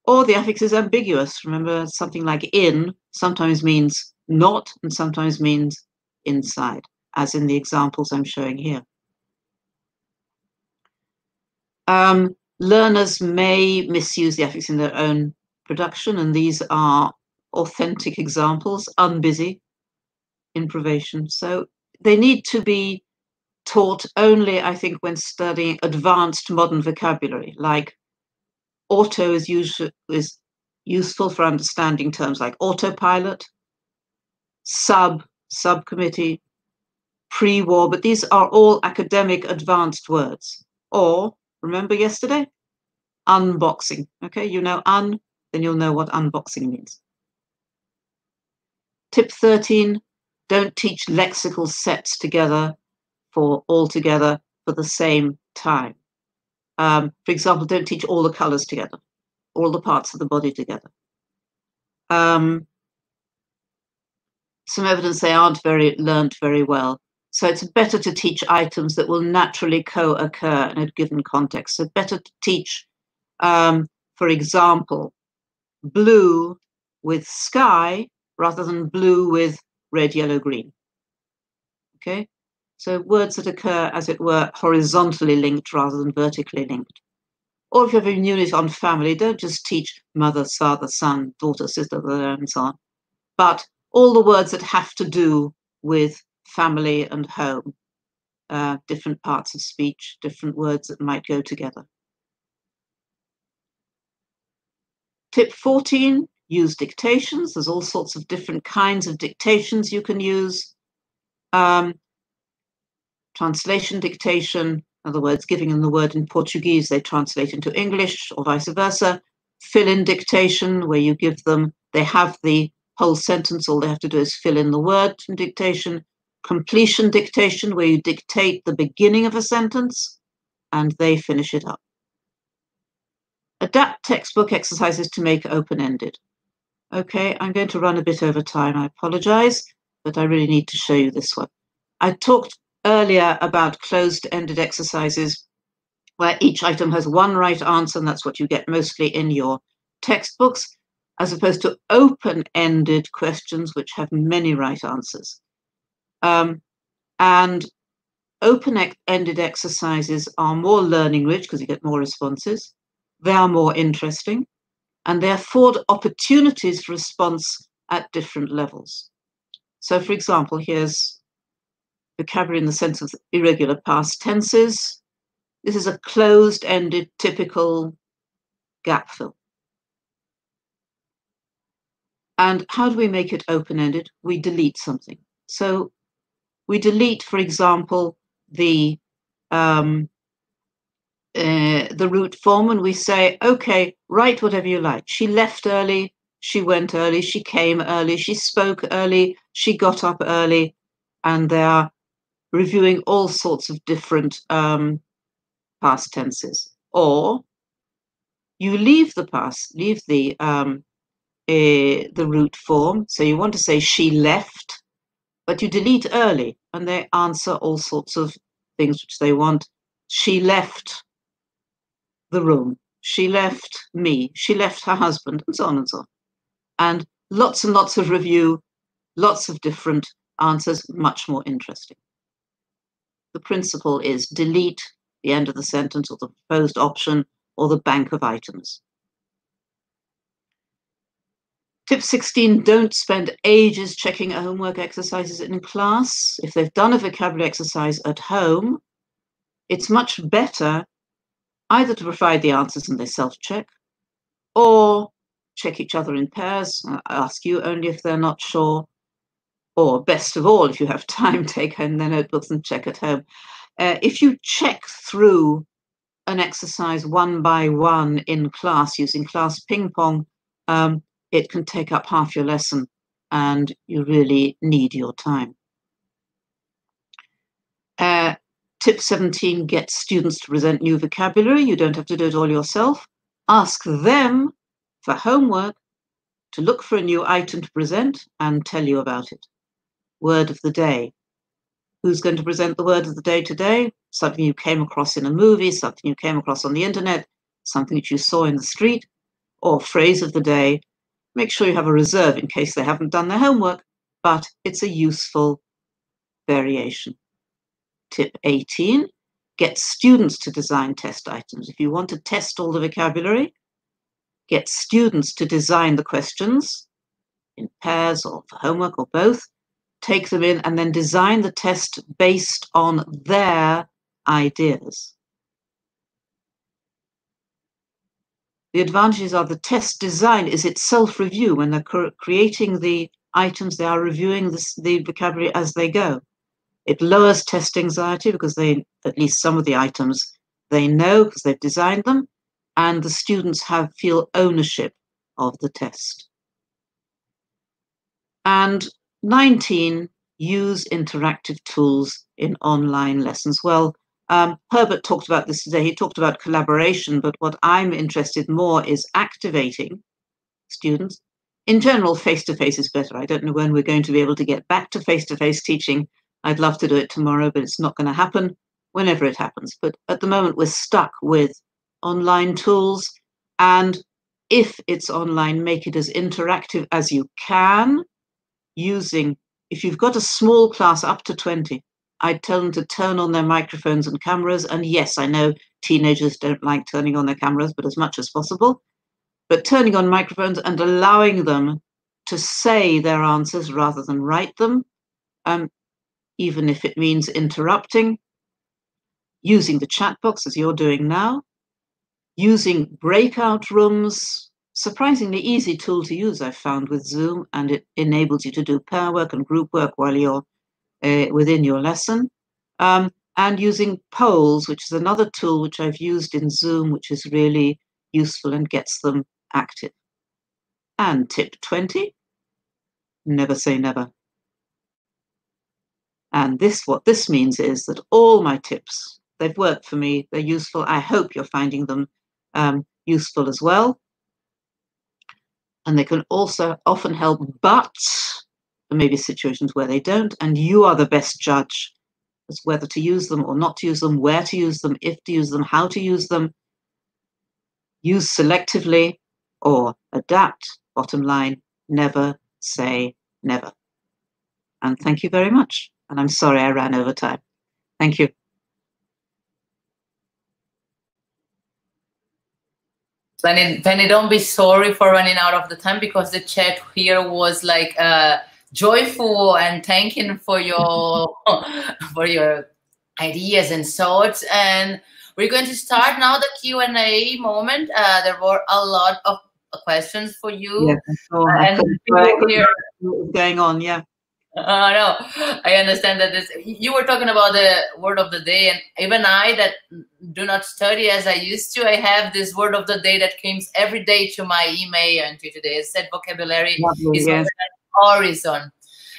Or the affix is ambiguous. Remember, something like in sometimes means not and sometimes means inside, as in the examples I'm showing here. Um, learners may misuse the affix in their own production, and these are authentic examples, unbusy, improbation. So they need to be taught only, I think, when studying advanced modern vocabulary, like auto is, use, is useful for understanding terms like autopilot, sub, subcommittee, pre-war, but these are all academic advanced words. Or, remember yesterday? Unboxing, okay? You know un, then you'll know what unboxing means. Tip thirteen, don't teach lexical sets together for all together for the same time. Um, for example, don't teach all the colors together, all the parts of the body together. Um, some evidence they aren't very learned very well. So it's better to teach items that will naturally co-occur in a given context. So better to teach, um, for example, blue with sky rather than blue with red, yellow, green. Okay? So words that occur, as it were, horizontally linked rather than vertically linked. Or if you have a unit on family, don't just teach mother, father, son, daughter, sister, brother, and so on, but all the words that have to do with family and home, uh, different parts of speech, different words that might go together. Tip fourteen, use dictations. There's all sorts of different kinds of dictations you can use. Um, translation dictation, in other words, giving them the word in Portuguese, they translate into English or vice versa. Fill-in dictation, where you give them, they have the whole sentence, all they have to do is fill in the word from dictation. Completion dictation, where you dictate the beginning of a sentence and they finish it up. Adapt textbook exercises to make open-ended. Okay, I'm going to run a bit over time, I apologize, but I really need to show you this one. I talked earlier about closed-ended exercises where each item has one right answer, and that's what you get mostly in your textbooks, as opposed to open-ended questions which have many right answers. Um, and open-ended exercises are more learning-rich because you get more responses. They are more interesting, and they afford opportunities for response at different levels. So, for example, here's vocabulary in the sense of irregular past tenses. This is a closed-ended, typical gap fill. And how do we make it open-ended? We delete something. So we delete, for example, the um, Uh, the root form, and we say, okay, write whatever you like. She left early, she went early, she came early, she spoke early, she got up early, and they are reviewing all sorts of different um, past tenses. Or you leave the past, leave the um, uh, the root form, so you want to say she left, but you delete early, and they answer all sorts of things which they want. She left the room, she left me, she left her husband, and so on and so on. And lots and lots of review, lots of different answers, much more interesting. The principle is delete the end of the sentence or the proposed option or the bank of items. Tip sixteen, don't spend ages checking homework exercises in class. If they've done a vocabulary exercise at home, it's much better either to provide the answers and they self-check, or check each other in pairs, ask you only if they're not sure, or best of all, if you have time, take home their notebooks and check at home. Uh, if you check through an exercise one by one in class using class ping pong, um, it can take up half your lesson and you really need your time. Uh, Tip seventeen, get students to present new vocabulary. You don't have to do it all yourself. Ask them for homework to look for a new item to present and tell you about it. Word of the day. Who's going to present the word of the day today? Something you came across in a movie, something you came across on the internet, something that you saw in the street, or phrase of the day. Make sure you have a reserve in case they haven't done their homework, but it's a useful variation. Tip eighteen, get students to design test items. If you want to test all the vocabulary, get students to design the questions in pairs or for homework or both. Take them in and then design the test based on their ideas. The advantages are the test design is itself review. When they're creating the items, they are reviewing this, the vocabulary as they go. It lowers test anxiety because they, at least some of the items, they know because they've designed them, and the students have feel ownership of the test. And nineteen, use interactive tools in online lessons. Well, um, Herbert talked about this today. He talked about collaboration, but what I'm interested more is activating students. In general, face-to-face is better. I don't know when we're going to be able to get back to face-to-face teaching. I'd love to do it tomorrow, but it's not going to happen whenever it happens. But at the moment, we're stuck with online tools. And if it's online, make it as interactive as you can. Using, if you've got a small class up to twenty, I'd tell them to turn on their microphones and cameras. And yes, I know teenagers don't like turning on their cameras, but as much as possible. But turning on microphones and allowing them to say their answers rather than write them, um, even if it means interrupting, using the chat box as you're doing now, using breakout rooms. Surprisingly easy tool to use, I've found, with Zoom, and it enables you to do pair work and group work while you're uh, within your lesson. Um, and using polls, which is another tool which I've used in Zoom, which is really useful and gets them active. And tip twenty, never say never. And this, what this means is that all my tips, they've worked for me, they're useful. I hope you're finding them um, useful as well. And they can also often help, but there may be situations where they don't, and you are the best judge as whether to use them or not to use them, where to use them, if to use them, how to use them. Use selectively or adapt. Bottom line, never say never. And thank you very much. And I'm sorry I ran over time. Thank you. Penny, Penny, don't be sorry for running out of the time, because the chat here was like uh, joyful and thanking for your for your ideas and thoughts. And we're going to start now the Q and A moment. Uh, there were a lot of questions for you. Yeah, sure. And people here going on, yeah. Uh, no, I understand that this, you were talking about the word of the day, and even I that do not study as I used to, I have this word of the day that comes every day to my email and to today. It said vocabulary Lovely, is yes. horizon.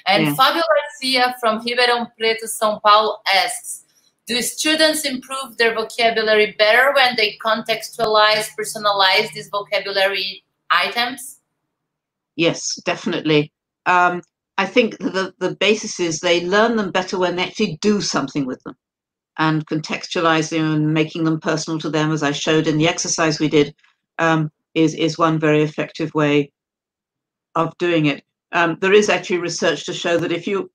And yeah. Fabio Garcia from Ribeirão Preto, São Paulo asks, do students improve their vocabulary better when they contextualize, personalize these vocabulary items? Yes, definitely. Um, I think the, the basis is they learn them better when they actually do something with them and contextualizing them and making them personal to them, as I showed in the exercise we did, um, is, is one very effective way of doing it. Um, there is actually research to show that if you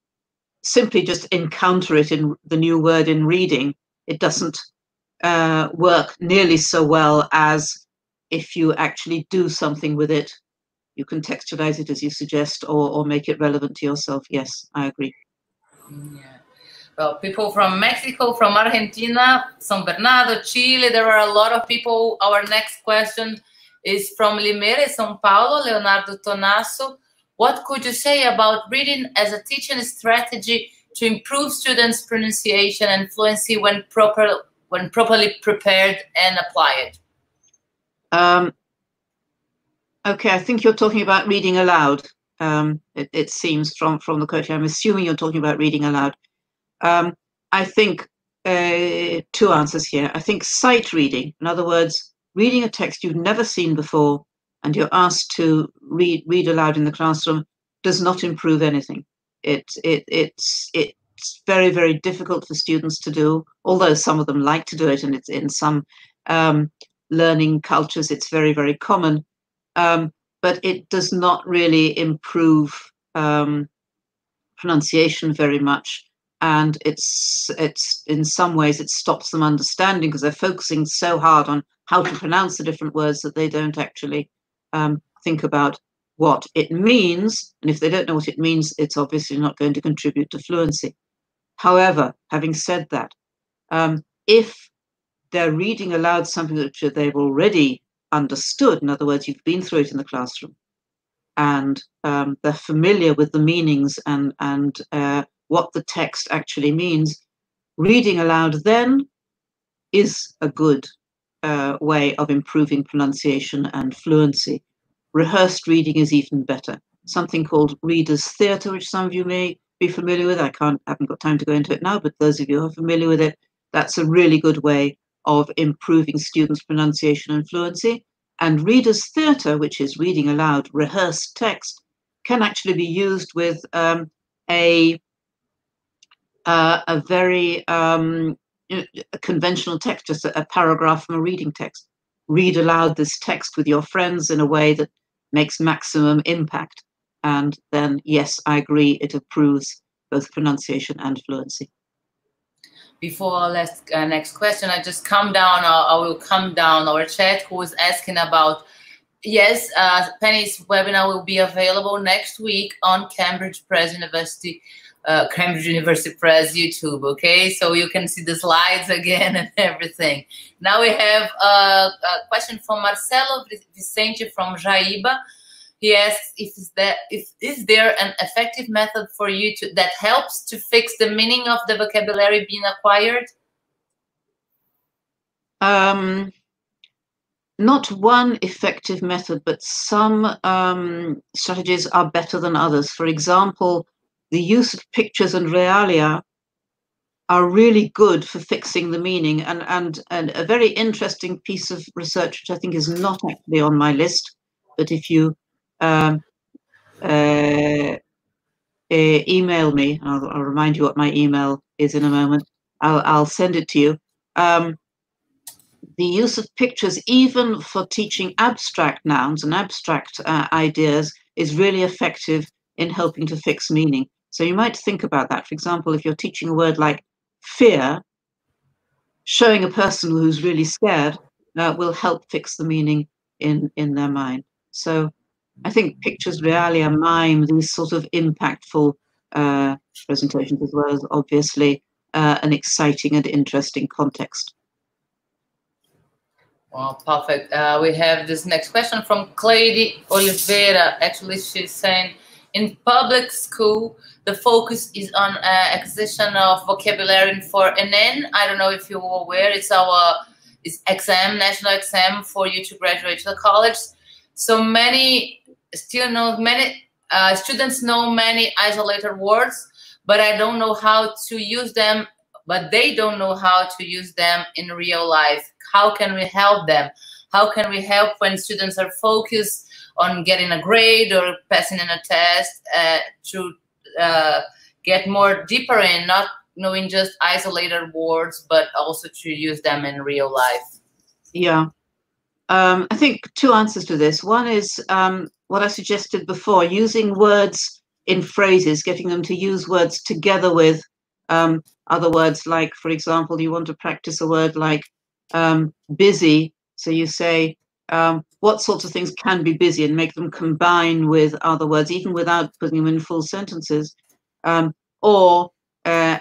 simply just encounter it in the new word in reading, it doesn't uh, work nearly so well as if you actually do something with it. You contextualize it as you suggest, or, or make it relevant to yourself. Yes, I agree. Yeah. Well, people from Mexico, from Argentina, San Bernardo, Chile, there are a lot of people. Our next question is from Limeira, São Paulo, Leonardo Tonasso. What could you say about reading as a teaching strategy to improve students' pronunciation and fluency when, proper, when properly prepared and applied? Um, Okay, I think you're talking about reading aloud, um, it, it seems, from, from the coach. I'm assuming you're talking about reading aloud. Um, I think uh, two answers here. I think sight reading, in other words, reading a text you've never seen before and you're asked to read read aloud in the classroom does not improve anything. It, it, it's, it's very, very difficult for students to do, although some of them like to do it, and it's in some um, learning cultures it's very, very common, um, but it does not really improve um, pronunciation very much. And it's it's in some ways it stops them understanding, because they're focusing so hard on how to pronounce the different words that they don't actually um, think about what it means. And if they don't know what it means, it's obviously not going to contribute to fluency. However, having said that, um, if they're reading aloud something that they've already understood, in other words, you've been through it in the classroom, and um, they're familiar with the meanings and and uh, what the text actually means, reading aloud then is a good uh, way of improving pronunciation and fluency. Rehearsed reading is even better. Something called reader's theatre, which some of you may be familiar with. I can't, haven't got time to go into it now, but those of you who are familiar with it, that's a really good way of improving students' pronunciation and fluency. And reader's theatre, which is reading aloud, rehearsed text, can actually be used with um, a Uh, a very um, a conventional text, just a, a paragraph from a reading text. Read aloud this text with your friends in a way that makes maximum impact. And then, yes, I agree, it improves both pronunciation and fluency. Before our last, uh, next question, I just come down, I will come down our chat who is asking about, yes, uh, Penny's webinar will be available next week on Cambridge Press University Uh, Cambridge University Press YouTube, okay? So you can see the slides again and everything. Now we have a, a question from Marcelo Vicente from Jaíba. He asks, if is, there, if, is there an effective method for you to, that helps to fix the meaning of the vocabulary being acquired? Um, not one effective method, but some um, strategies are better than others. For example, the use of pictures and realia are really good for fixing the meaning. And, and, and a very interesting piece of research, which I think is not actually on my list, but if you um, uh, uh, email me, I'll, I'll remind you what my email is in a moment, I'll, I'll send it to you. Um, the use of pictures, even for teaching abstract nouns and abstract uh, ideas, is really effective in helping to fix meaning. So you might think about that. For example, if you're teaching a word like fear, showing a person who's really scared uh, will help fix the meaning in, in their mind. So I think pictures, realia, mime, these sort of impactful uh, presentations, as well as obviously uh, an exciting and interesting context. Well, perfect. Uh, we have this next question from Cleide Oliveira. Actually, she's saying, in public school, the focus is on uh, acquisition of vocabulary for E N E M. I don't know if you were aware, it's our it's exam, national exam for you to graduate to the college. So many still know many uh, students know many isolated words, but I don't know how to use them. But they don't know how to use them in real life. How can we help them? How can we help when students are focused on getting a grade or passing in a test uh, to uh, get more deeper in, not knowing just isolated words, but also to use them in real life? Yeah, um, I think two answers to this. One is um, what I suggested before, using words in phrases, getting them to use words together with um, other words. Like, for example, you want to practice a word like um, busy. So you say, Um, what sorts of things can be busy, and make them combine with other words, even without putting them in full sentences. Um, or uh,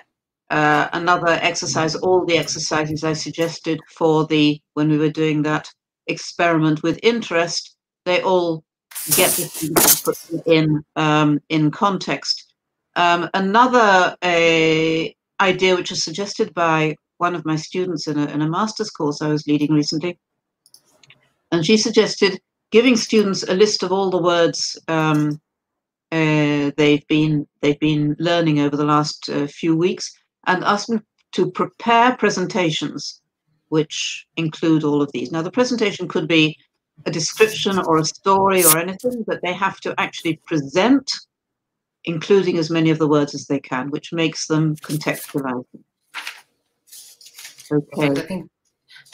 uh, another exercise, all the exercises I suggested for the, when we were doing that experiment with interest, they all get the things put in, um, in context. Um, another uh, idea which was suggested by one of my students in a, in a master's course I was leading recently, and she suggested giving students a list of all the words um, uh, they've been they've been learning over the last uh, few weeks, and ask them to prepare presentations which include all of these. Now, the presentation could be a description or a story or anything, but they have to actually present, including as many of the words as they can, which makes them contextualizing. Okay. I think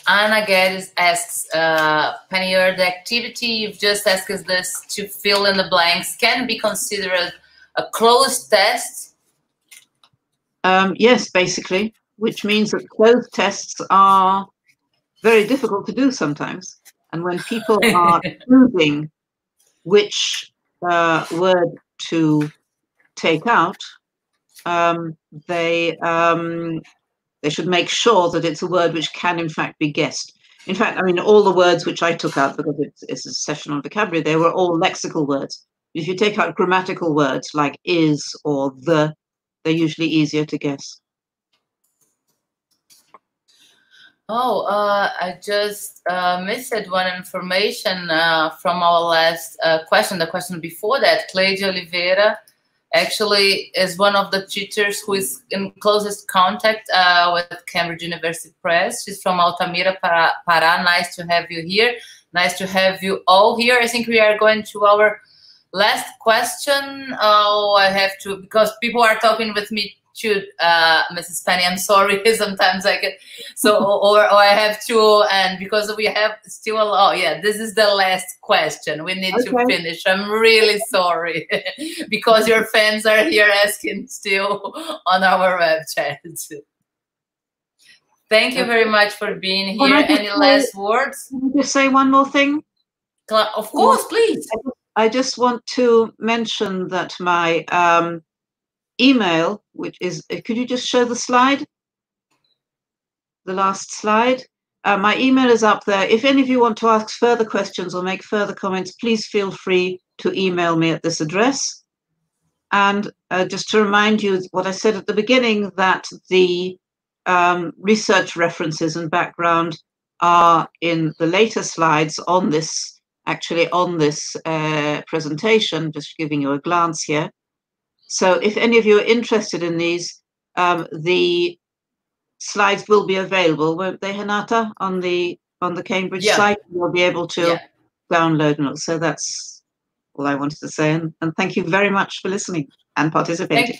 Ana Guedes asks, uh, Penny Ur, the activity you've just asked us this to fill in the blanks can be considered a closed test? Um, yes, basically, which means that closed tests are very difficult to do sometimes. And when people are choosing which uh, word to take out, um, they um, they should make sure that it's a word which can, in fact, be guessed. In fact, I mean, all the words which I took out, because it's, it's a session on vocabulary, they were all lexical words. If you take out grammatical words like is or the, they're usually easier to guess. Oh, uh, I just uh, missed one information uh, from our last uh, question, the question before that. Cleide Oliveira actually is one of the teachers who is in closest contact uh, with Cambridge University Press. She's from Altamira, Pará. Nice to have you here. Nice to have you all here. I think we are going to our last question. Oh, I have to, because people are talking with me to uh, Missus Penny, I'm sorry, sometimes I get, so, or, or I have to, and because we have still a lot, yeah, this is the last question, we need okay. to finish, I'm really sorry, because your fans are here asking still on our web chat. Thank you very much for being here. Any say, last words? Can you say one more thing? Of course, please. I just want to mention that my, um, email, which is, could you just show the slide? The last slide. Uh, my email is up there. If any of you want to ask further questions or make further comments, please feel free to email me at this address. And uh, just to remind you what I said at the beginning, that the um, research references and background are in the later slides on this, actually on this uh, presentation, just giving you a glance here. So if any of you are interested in these, um, the slides will be available, won't they, Renata, on the on the Cambridge yeah. site? You'll be able to yeah. download them. So that's all I wanted to say. And, and thank you very much for listening and participating.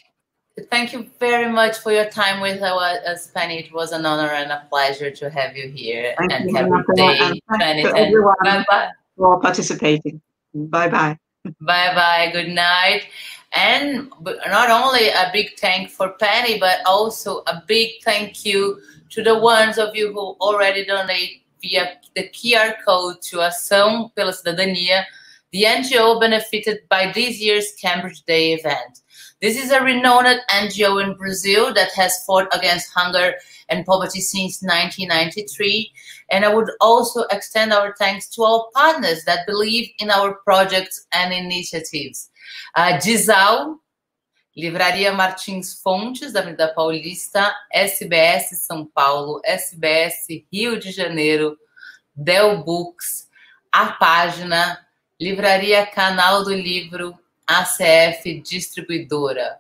Thank, thank you very much for your time with us, Penny. It was an honor and a pleasure to have you here. Thank and you, Renata, day, and Penny, to everyone bye -bye. for participating. Bye-bye. Bye-bye. Good night. And not only a big thank for Penny, but also a big thank you to the ones of you who already donate via the Q R code to Ação pela Cidadania, the N G O benefited by this year's Cambridge Day event. This is a renowned N G O in Brazil that has fought against hunger and poverty since nineteen ninety-three. And I would also extend our thanks to our partners that believe in our projects and initiatives. Uh, Dizal, Livraria Martins Fontes, da Avenida Paulista, S B S São Paulo, S B S Rio de Janeiro, Del Books, A Página, Livraria Canal do Livro, A C F Distribuidora.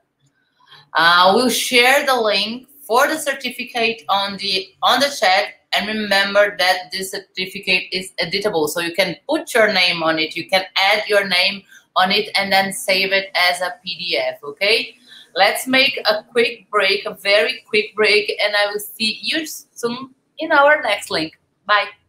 I uh, will share the link for the certificate on the, on the chat, and remember that this certificate is editable, so you can put your name on it, you can add your name on it and then save it as a P D F, okay? Let's make a quick break, a very quick break, and I will see you soon in our next link. Bye.